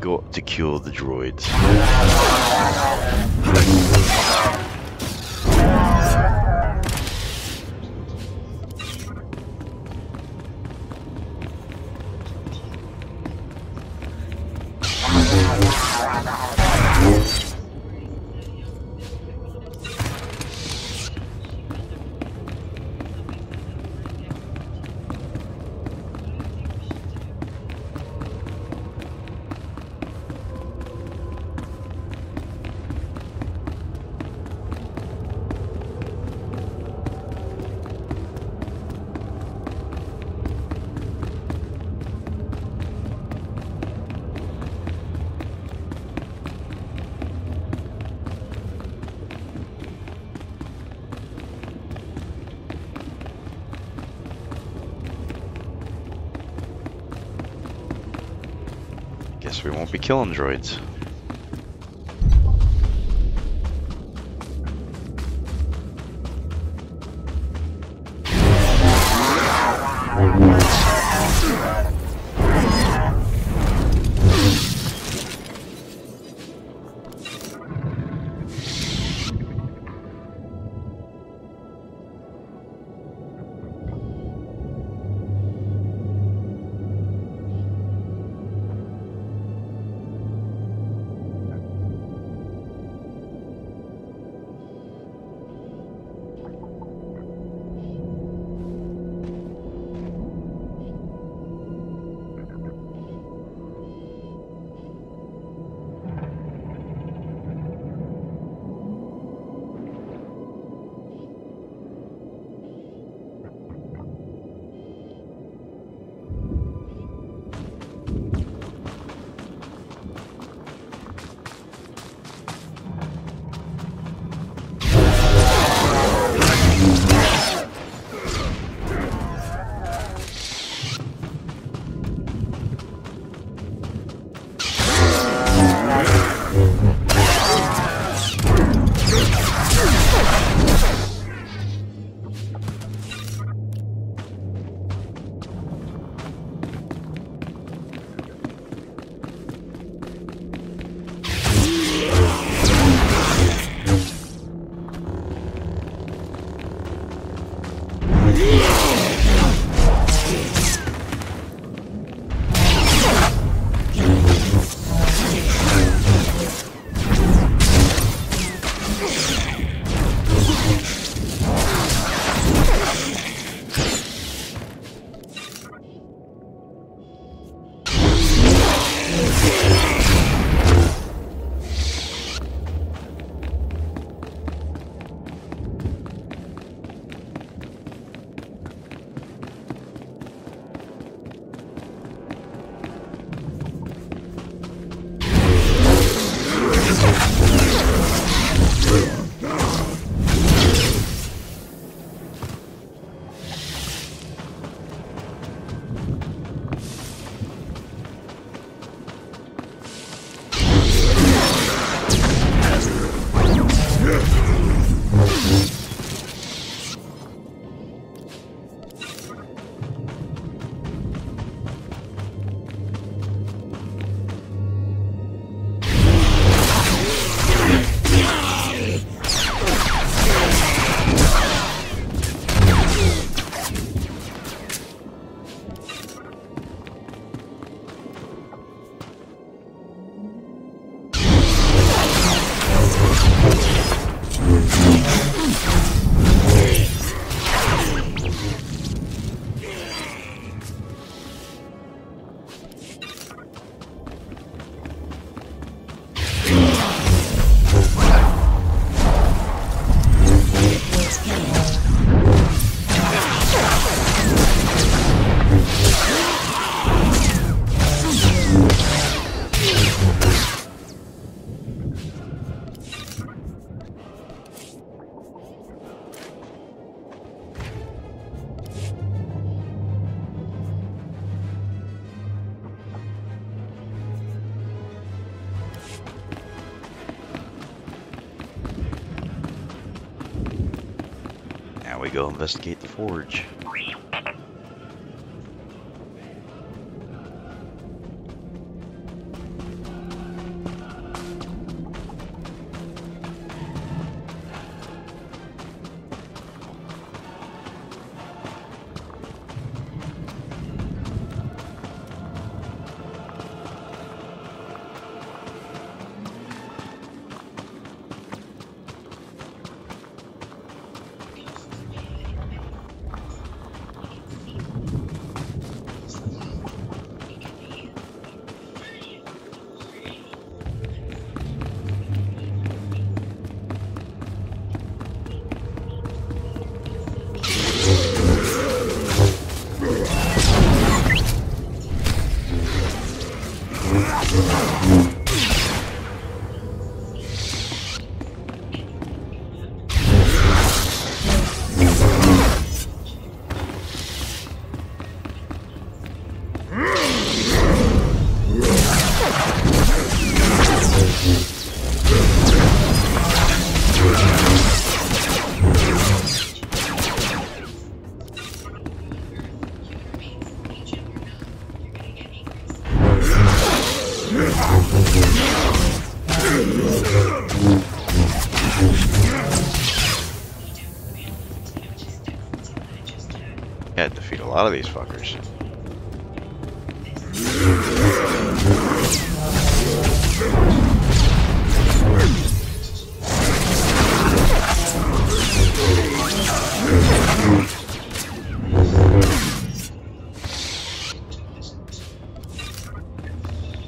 got to kill the droids. We won't be killing droids. Go investigate the forge. A lot of these fuckers.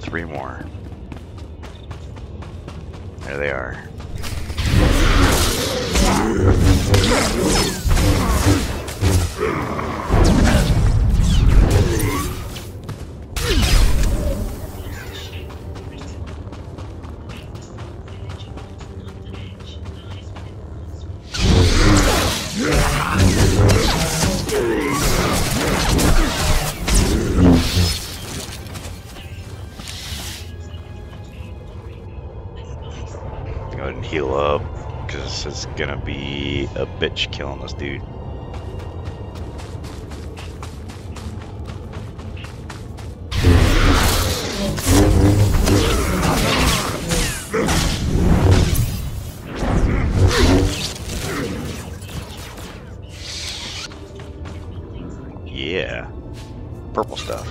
Three more. There they are. It's gonna be a bitch killing this dude. Yeah. Purple stuff.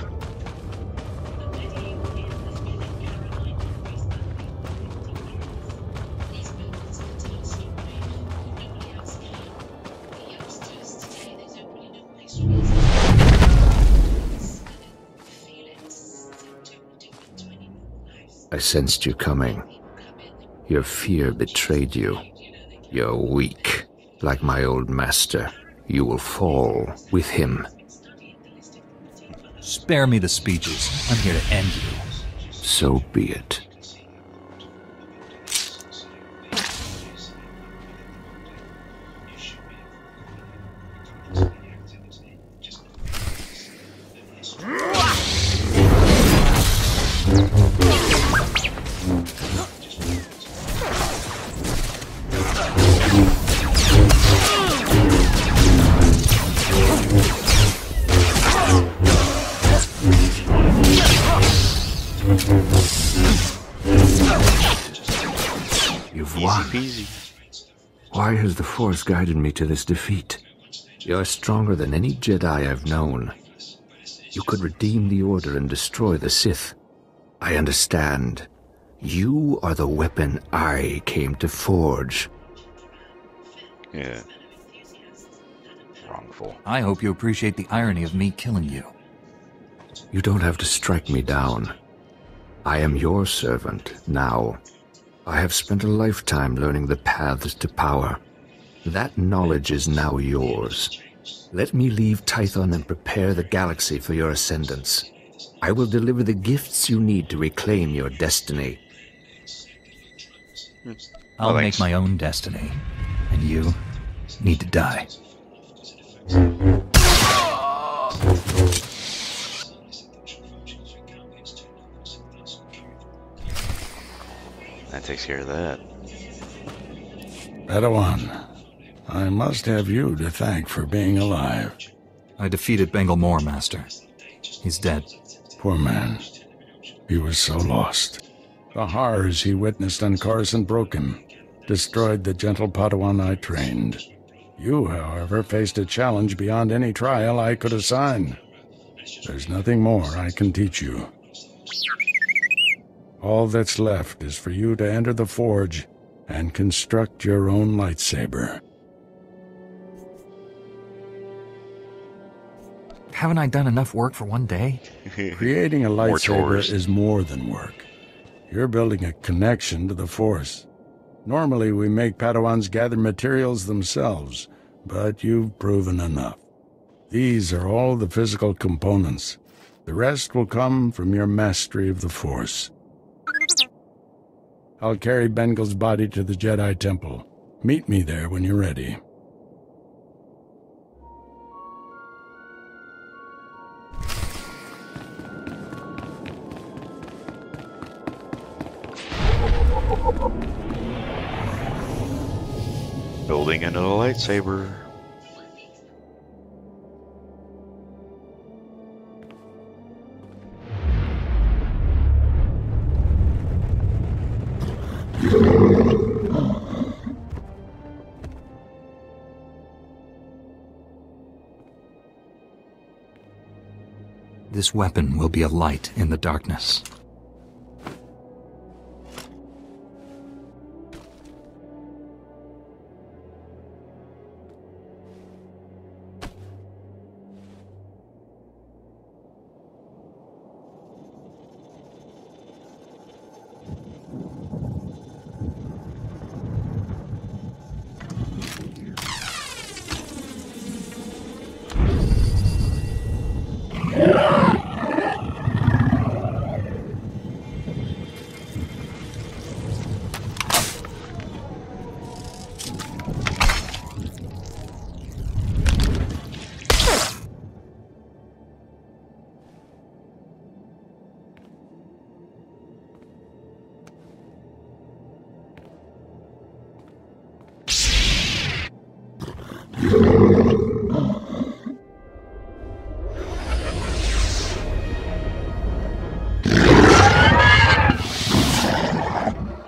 I sensed you coming. Your fear betrayed you. You're weak. Like my old master, you will fall with him. Spare me the speeches. I'm here to end you. So be it. Why has the Force guided me to this defeat? You're stronger than any Jedi I've known. You could redeem the Order and destroy the Sith. I understand. You are the weapon I came to forge. Yeah. Wrongful. I hope you appreciate the irony of me killing you. You don't have to strike me down. I am your servant now. I have spent a lifetime learning the paths to power. That knowledge is now yours. Let me leave Tython and prepare the galaxy for your ascendance. I will deliver the gifts you need to reclaim your destiny. I'll make my own destiny, and you need to die. That takes care of that. Padawan, I must have you to thank for being alive. I defeated Bengo Moore, Master. He's dead. Poor man. He was so lost. The horrors he witnessed on Coruscant broke him, destroyed the gentle Padawan I trained. You, however, faced a challenge beyond any trial I could assign. There's nothing more I can teach you. All that's left is for you to enter the Forge and construct your own lightsaber. Haven't I done enough work for one day? Creating a lightsaber is more than work. You're building a connection to the Force. Normally we make Padawans gather materials themselves, but you've proven enough. These are all the physical components. The rest will come from your mastery of the Force. I'll carry Bengo's body to the Jedi Temple. Meet me there when you're ready. Building into the lightsaber. This weapon will be a light in the darkness.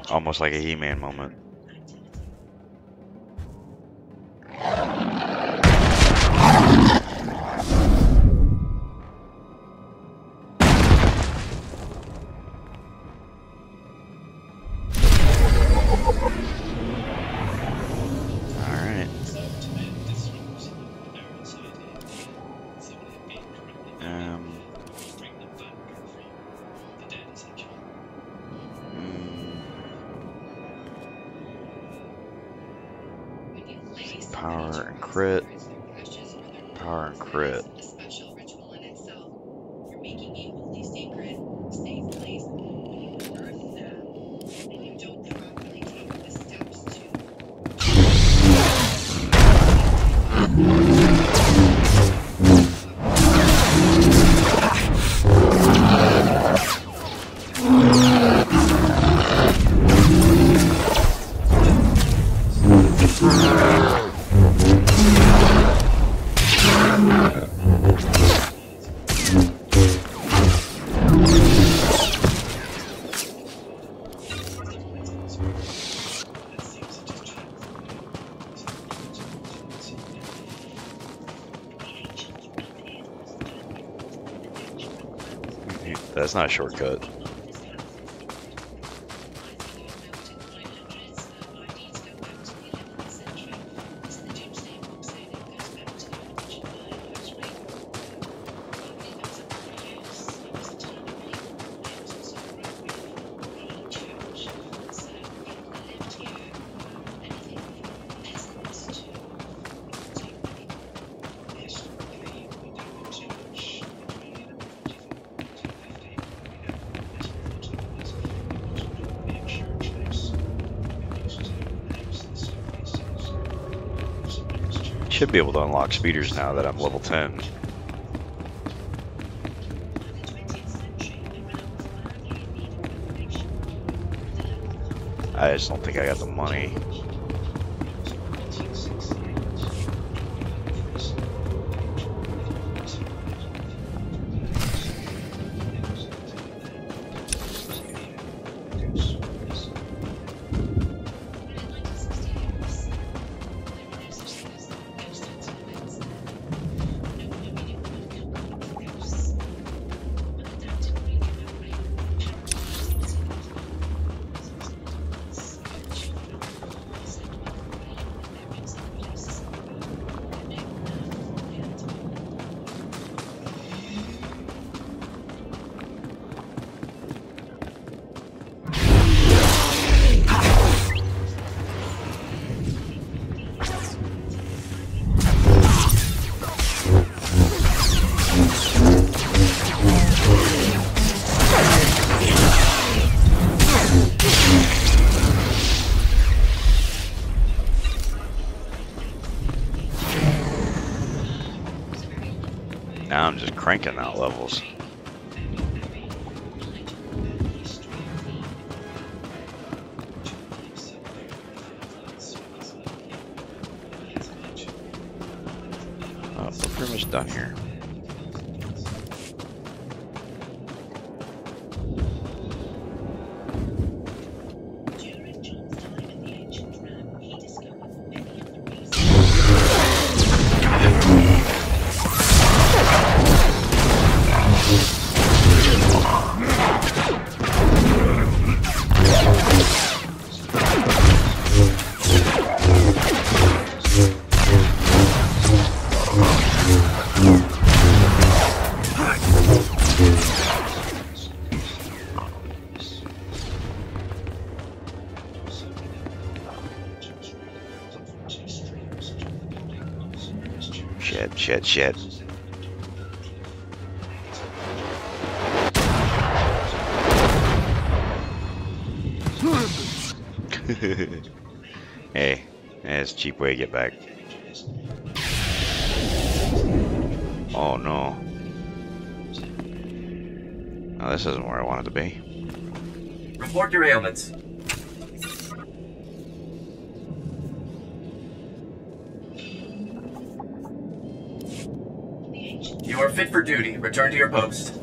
Almost like a He-Man moment. That's not a shortcut. Should be able to unlock speeders now that I'm level ten. I just don't think I got the money. cranking out levels. Oh, we're pretty much done here. Shit, shit. Hey, that's a cheap way to get back. Oh no. Oh, this isn't where I wanted to be. Report derailments. You are fit for duty. Return to your post.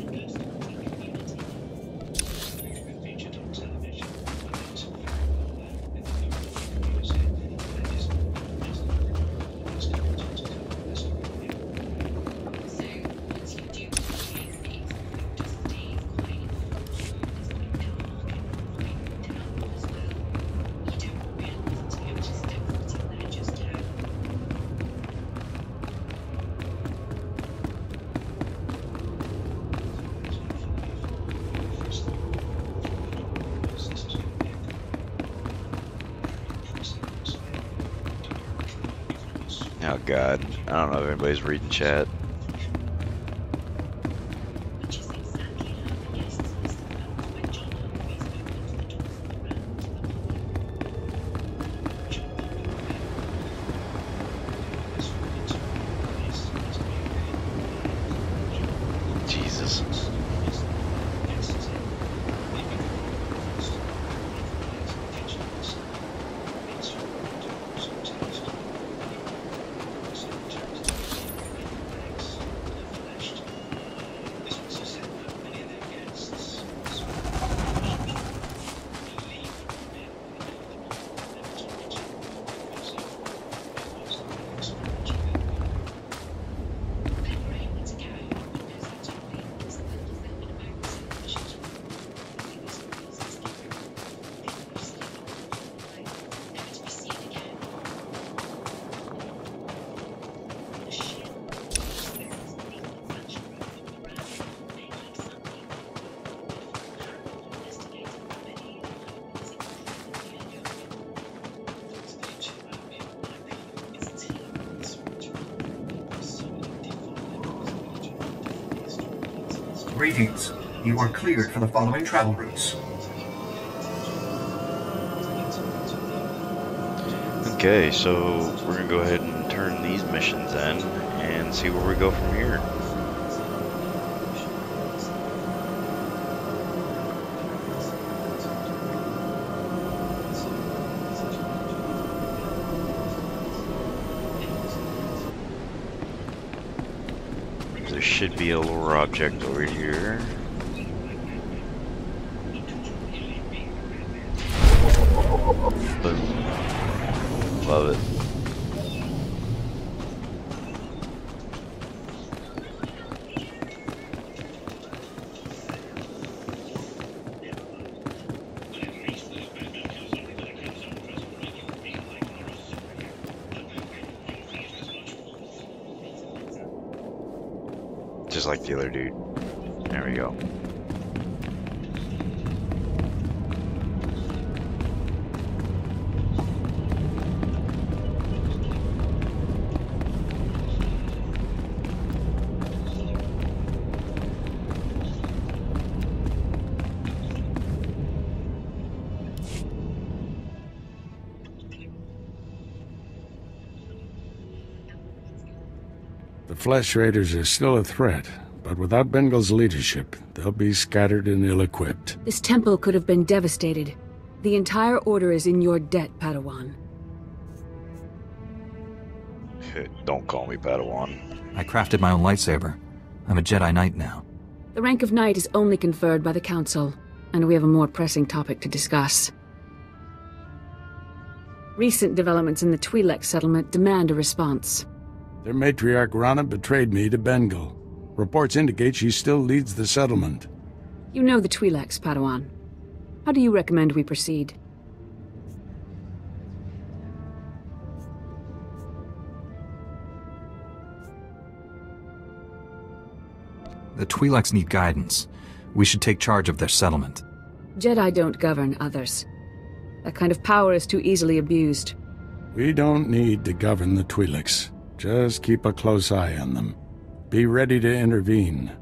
Oh god, I don't know if anybody's reading chat. Greetings. You are cleared for the following travel routes. Okay, so we're going to go ahead and turn these missions in and see where we go from here. Should be a lower object over here. Boom. Love it. Just like the other dude. There we go. The Flesh Raiders are still a threat. But without Bengal's leadership, they'll be scattered and ill-equipped. This temple could have been devastated. The entire order is in your debt, Padawan. Don't call me Padawan. I crafted my own lightsaber. I'm a Jedi Knight now. The rank of Knight is only conferred by the Council, and we have a more pressing topic to discuss. Recent developments in the Twi'lek settlement demand a response. Their matriarch Rana betrayed me to Bengal. Reports indicate she still leads the settlement. You know the Twi'leks, Padawan. How do you recommend we proceed? The Twi'leks need guidance. We should take charge of their settlement. Jedi don't govern others. That kind of power is too easily abused. We don't need to govern the Twi'leks. Just keep a close eye on them. Be ready to intervene.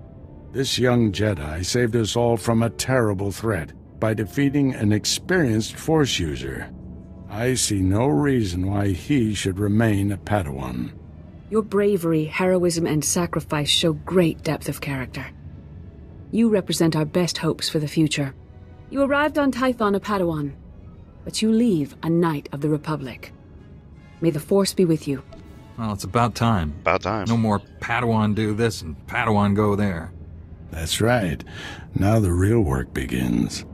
This young Jedi saved us all from a terrible threat by defeating an experienced Force user. I see no reason why he should remain a Padawan. Your bravery, heroism, and sacrifice show great depth of character. You represent our best hopes for the future. You arrived on Tython a Padawan, but you leave a Knight of the Republic. May the Force be with you. Well, it's about time. About time. No more Padawan do this and Padawan go there. That's right. Now the real work begins.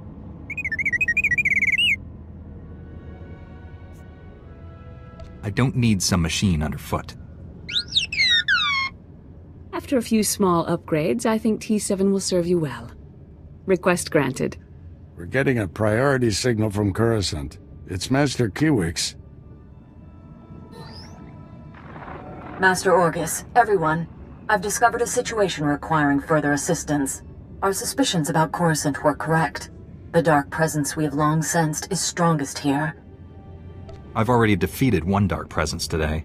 I don't need some machine underfoot. After a few small upgrades, I think T seven will serve you well. Request granted. We're getting a priority signal from Coruscant. It's Master Kiwiiks. Master Orgus, everyone, I've discovered a situation requiring further assistance. Our suspicions about Coruscant were correct. The dark presence we have long sensed is strongest here. I've already defeated one dark presence today.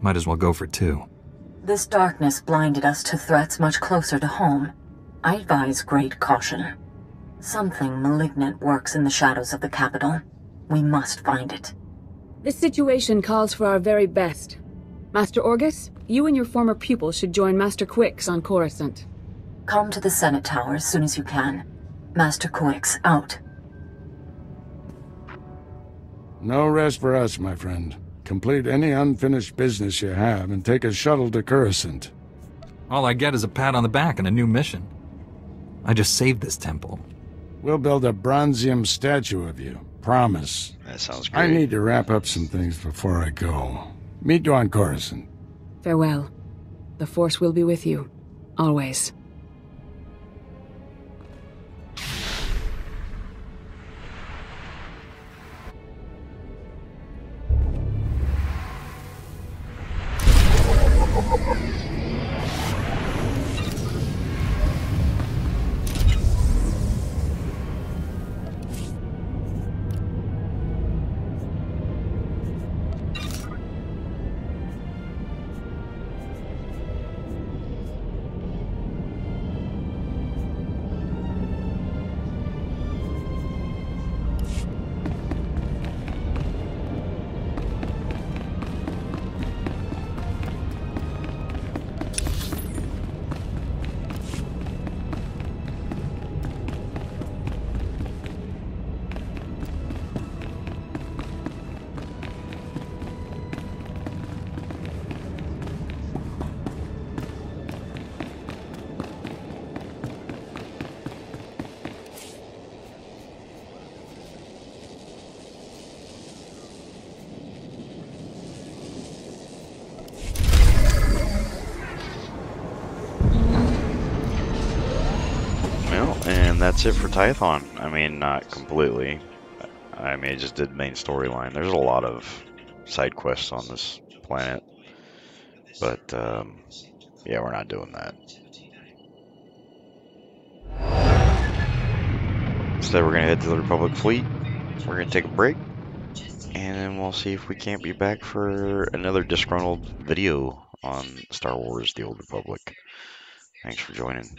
Might as well go for two. This darkness blinded us to threats much closer to home. I advise great caution. Something malignant works in the shadows of the capital. We must find it. This situation calls for our very best. Master Orgus, you and your former pupil should join Master Quix on Coruscant. Come to the Senate Tower as soon as you can. Master Quix, out. No rest for us, my friend. Complete any unfinished business you have and take a shuttle to Coruscant. All I get is a pat on the back and a new mission. I just saved this temple. We'll build a bronzium statue of you. Promise. That sounds great. I need to wrap up some things before I go. Meet you on Coruscant. Farewell. The Force will be with you. Always. That's it for Tython. I mean, not completely. I mean, I just did main storyline. There's a lot of side quests on this planet. But, um, yeah, we're not doing that. Instead, we're going to head to the Republic fleet. We're going to take a break. And then we'll see if we can't be back for another Disgruntled video on Star Wars The Old Republic. Thanks for joining.